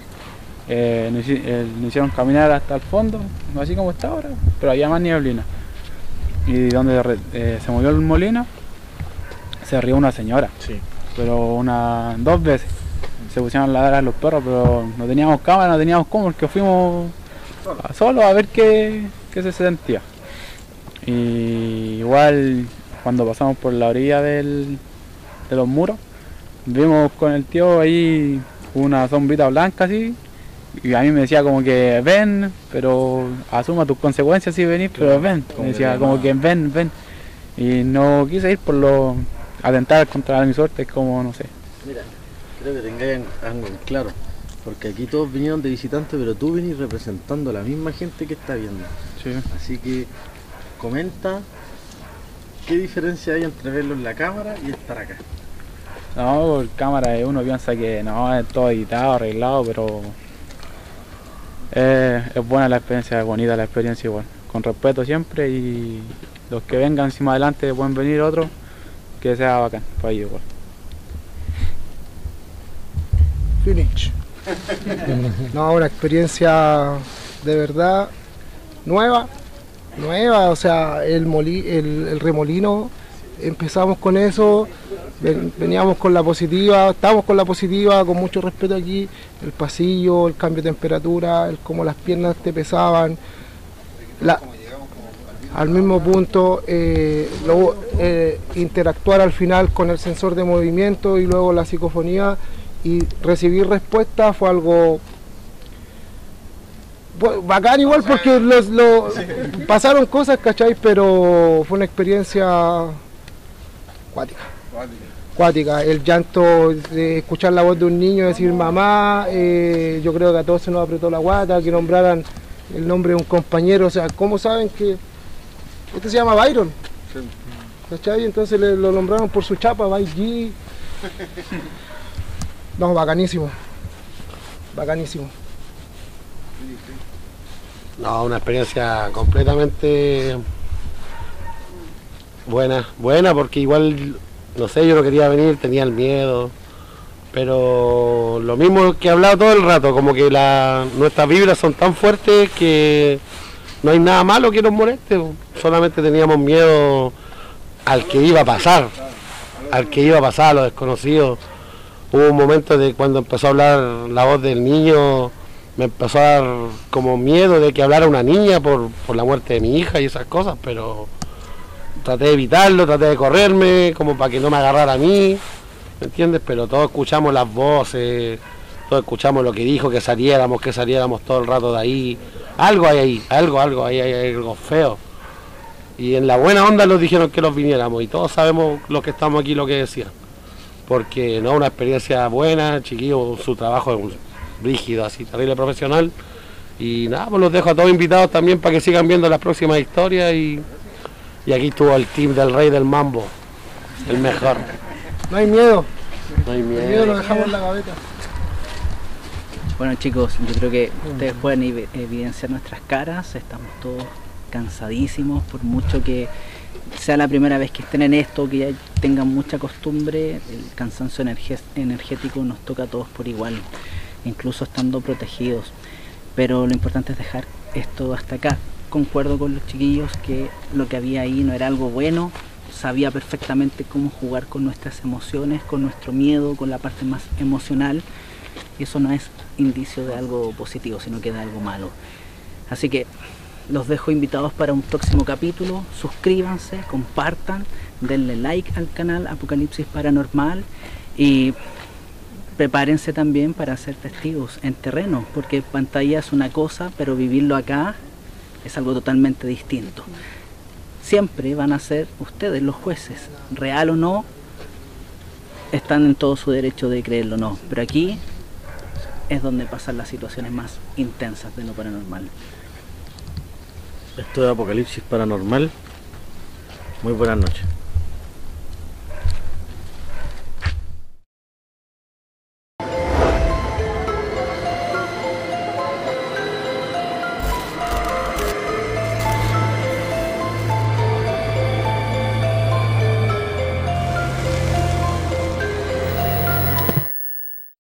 nos hicieron caminar hasta el fondo, no así como está ahora, pero había más nieblina. Y donde se movió el molino, se rió una señora, sí. Pero dos veces. Se pusieron a ladrar a los perros, pero no teníamos cámara, no teníamos cómo, porque fuimos solo a ver qué se sentía. Y igual, cuando pasamos por la orilla de los muros, vimos con el tío ahí una sombrita blanca así. Y a mí me decía como que ven, pero asuma tus consecuencias si venís, pero ven. Me decía como que ven. Y no quise ir por lo... atentar contra mi suerte, como no sé. Mira, creo que tengáis algo en claro. Porque aquí todos vinieron de visitantes, pero tú venís representando a la misma gente que está viendo. Sí. Así que comenta qué diferencia hay entre verlo en la cámara y estar acá. No, por cámara uno piensa que no, es todo editado, arreglado, pero... es buena la experiencia, es bonita la experiencia igual, con respeto siempre, y los que vengan, si más adelante pueden venir otros, que sea bacán, para ellos igual. Finish. No, una experiencia de verdad nueva, o sea, el remolino empezamos con eso, veníamos con la positiva, estamos con la positiva, con mucho respeto aquí, el pasillo, el cambio de temperatura, el cómo las piernas te pesaban, al mismo punto interactuar al final con el sensor de movimiento y luego la psicofonía, y recibir respuesta fue algo bacán igual, porque pasaron cosas, ¿cachai? Pero fue una experiencia cuática. Cuática, el llanto, de escuchar la voz de un niño decir mamá, yo creo que a todos se nos apretó la guata, que nombraran el nombre de un compañero, o sea, ¿cómo saben que este se llama Byron? Sí. ¿Cachai? Entonces lo nombraron por su chapa, By G. No, bacanísimo. Bacanísimo. No, una experiencia completamente buena. Buena porque igual, no sé, yo no quería venir, tenía el miedo. Pero lo mismo que he hablado todo el rato, como que nuestras vibras son tan fuertes que no hay nada malo que nos moleste. Solamente teníamos miedo al que iba a pasar, a lo desconocido. Hubo un momento de cuando empezó a hablar la voz del niño, me empezó a dar como miedo de que hablara una niña por la muerte de mi hija y esas cosas, pero traté de evitarlo, traté de correrme, como para que no me agarrara a mí, ¿me entiendes? Pero todos escuchamos las voces, todos escuchamos lo que dijo, que saliéramos todo el rato de ahí. Algo hay ahí, algo hay, hay algo feo. Y en la buena onda nos dijeron que nos viniéramos, y todos sabemos los que estamos aquí lo que decían. Porque no, una experiencia buena, chiquillo, su trabajo es rígido, así, terrible profesional. Y nada, pues los dejo a todos invitados también para que sigan viendo las próximas historias. Y aquí estuvo el team del Rey del Mambo, el mejor. No hay miedo. No hay miedo. El miedo lo dejamos en la gaveta. Bueno chicos, yo creo que ustedes pueden evidenciar nuestras caras, estamos todos cansadísimos, por mucho que sea la primera vez que estén en esto, que ya tengan mucha costumbre, el cansancio energético nos toca a todos por igual, incluso estando protegidos, pero lo importante es dejar esto hasta acá. Concuerdo con los chiquillos que lo que había ahí no era algo bueno, sabía perfectamente cómo jugar con nuestras emociones, con nuestro miedo, con la parte más emocional, y eso no es indicio de algo positivo, sino que de algo malo. Así que los dejo invitados para un próximo capítulo, suscríbanse, compartan, denle like al canal Apocalipsis Paranormal y prepárense también para ser testigos en terreno, porque pantalla es una cosa, pero vivirlo acá es algo totalmente distinto. Siempre van a ser ustedes los jueces, real o no, están en todo su derecho de creerlo o no, pero aquí es donde pasan las situaciones más intensas de lo paranormal. Esto es Apocalipsis Paranormal. Muy buenas noches.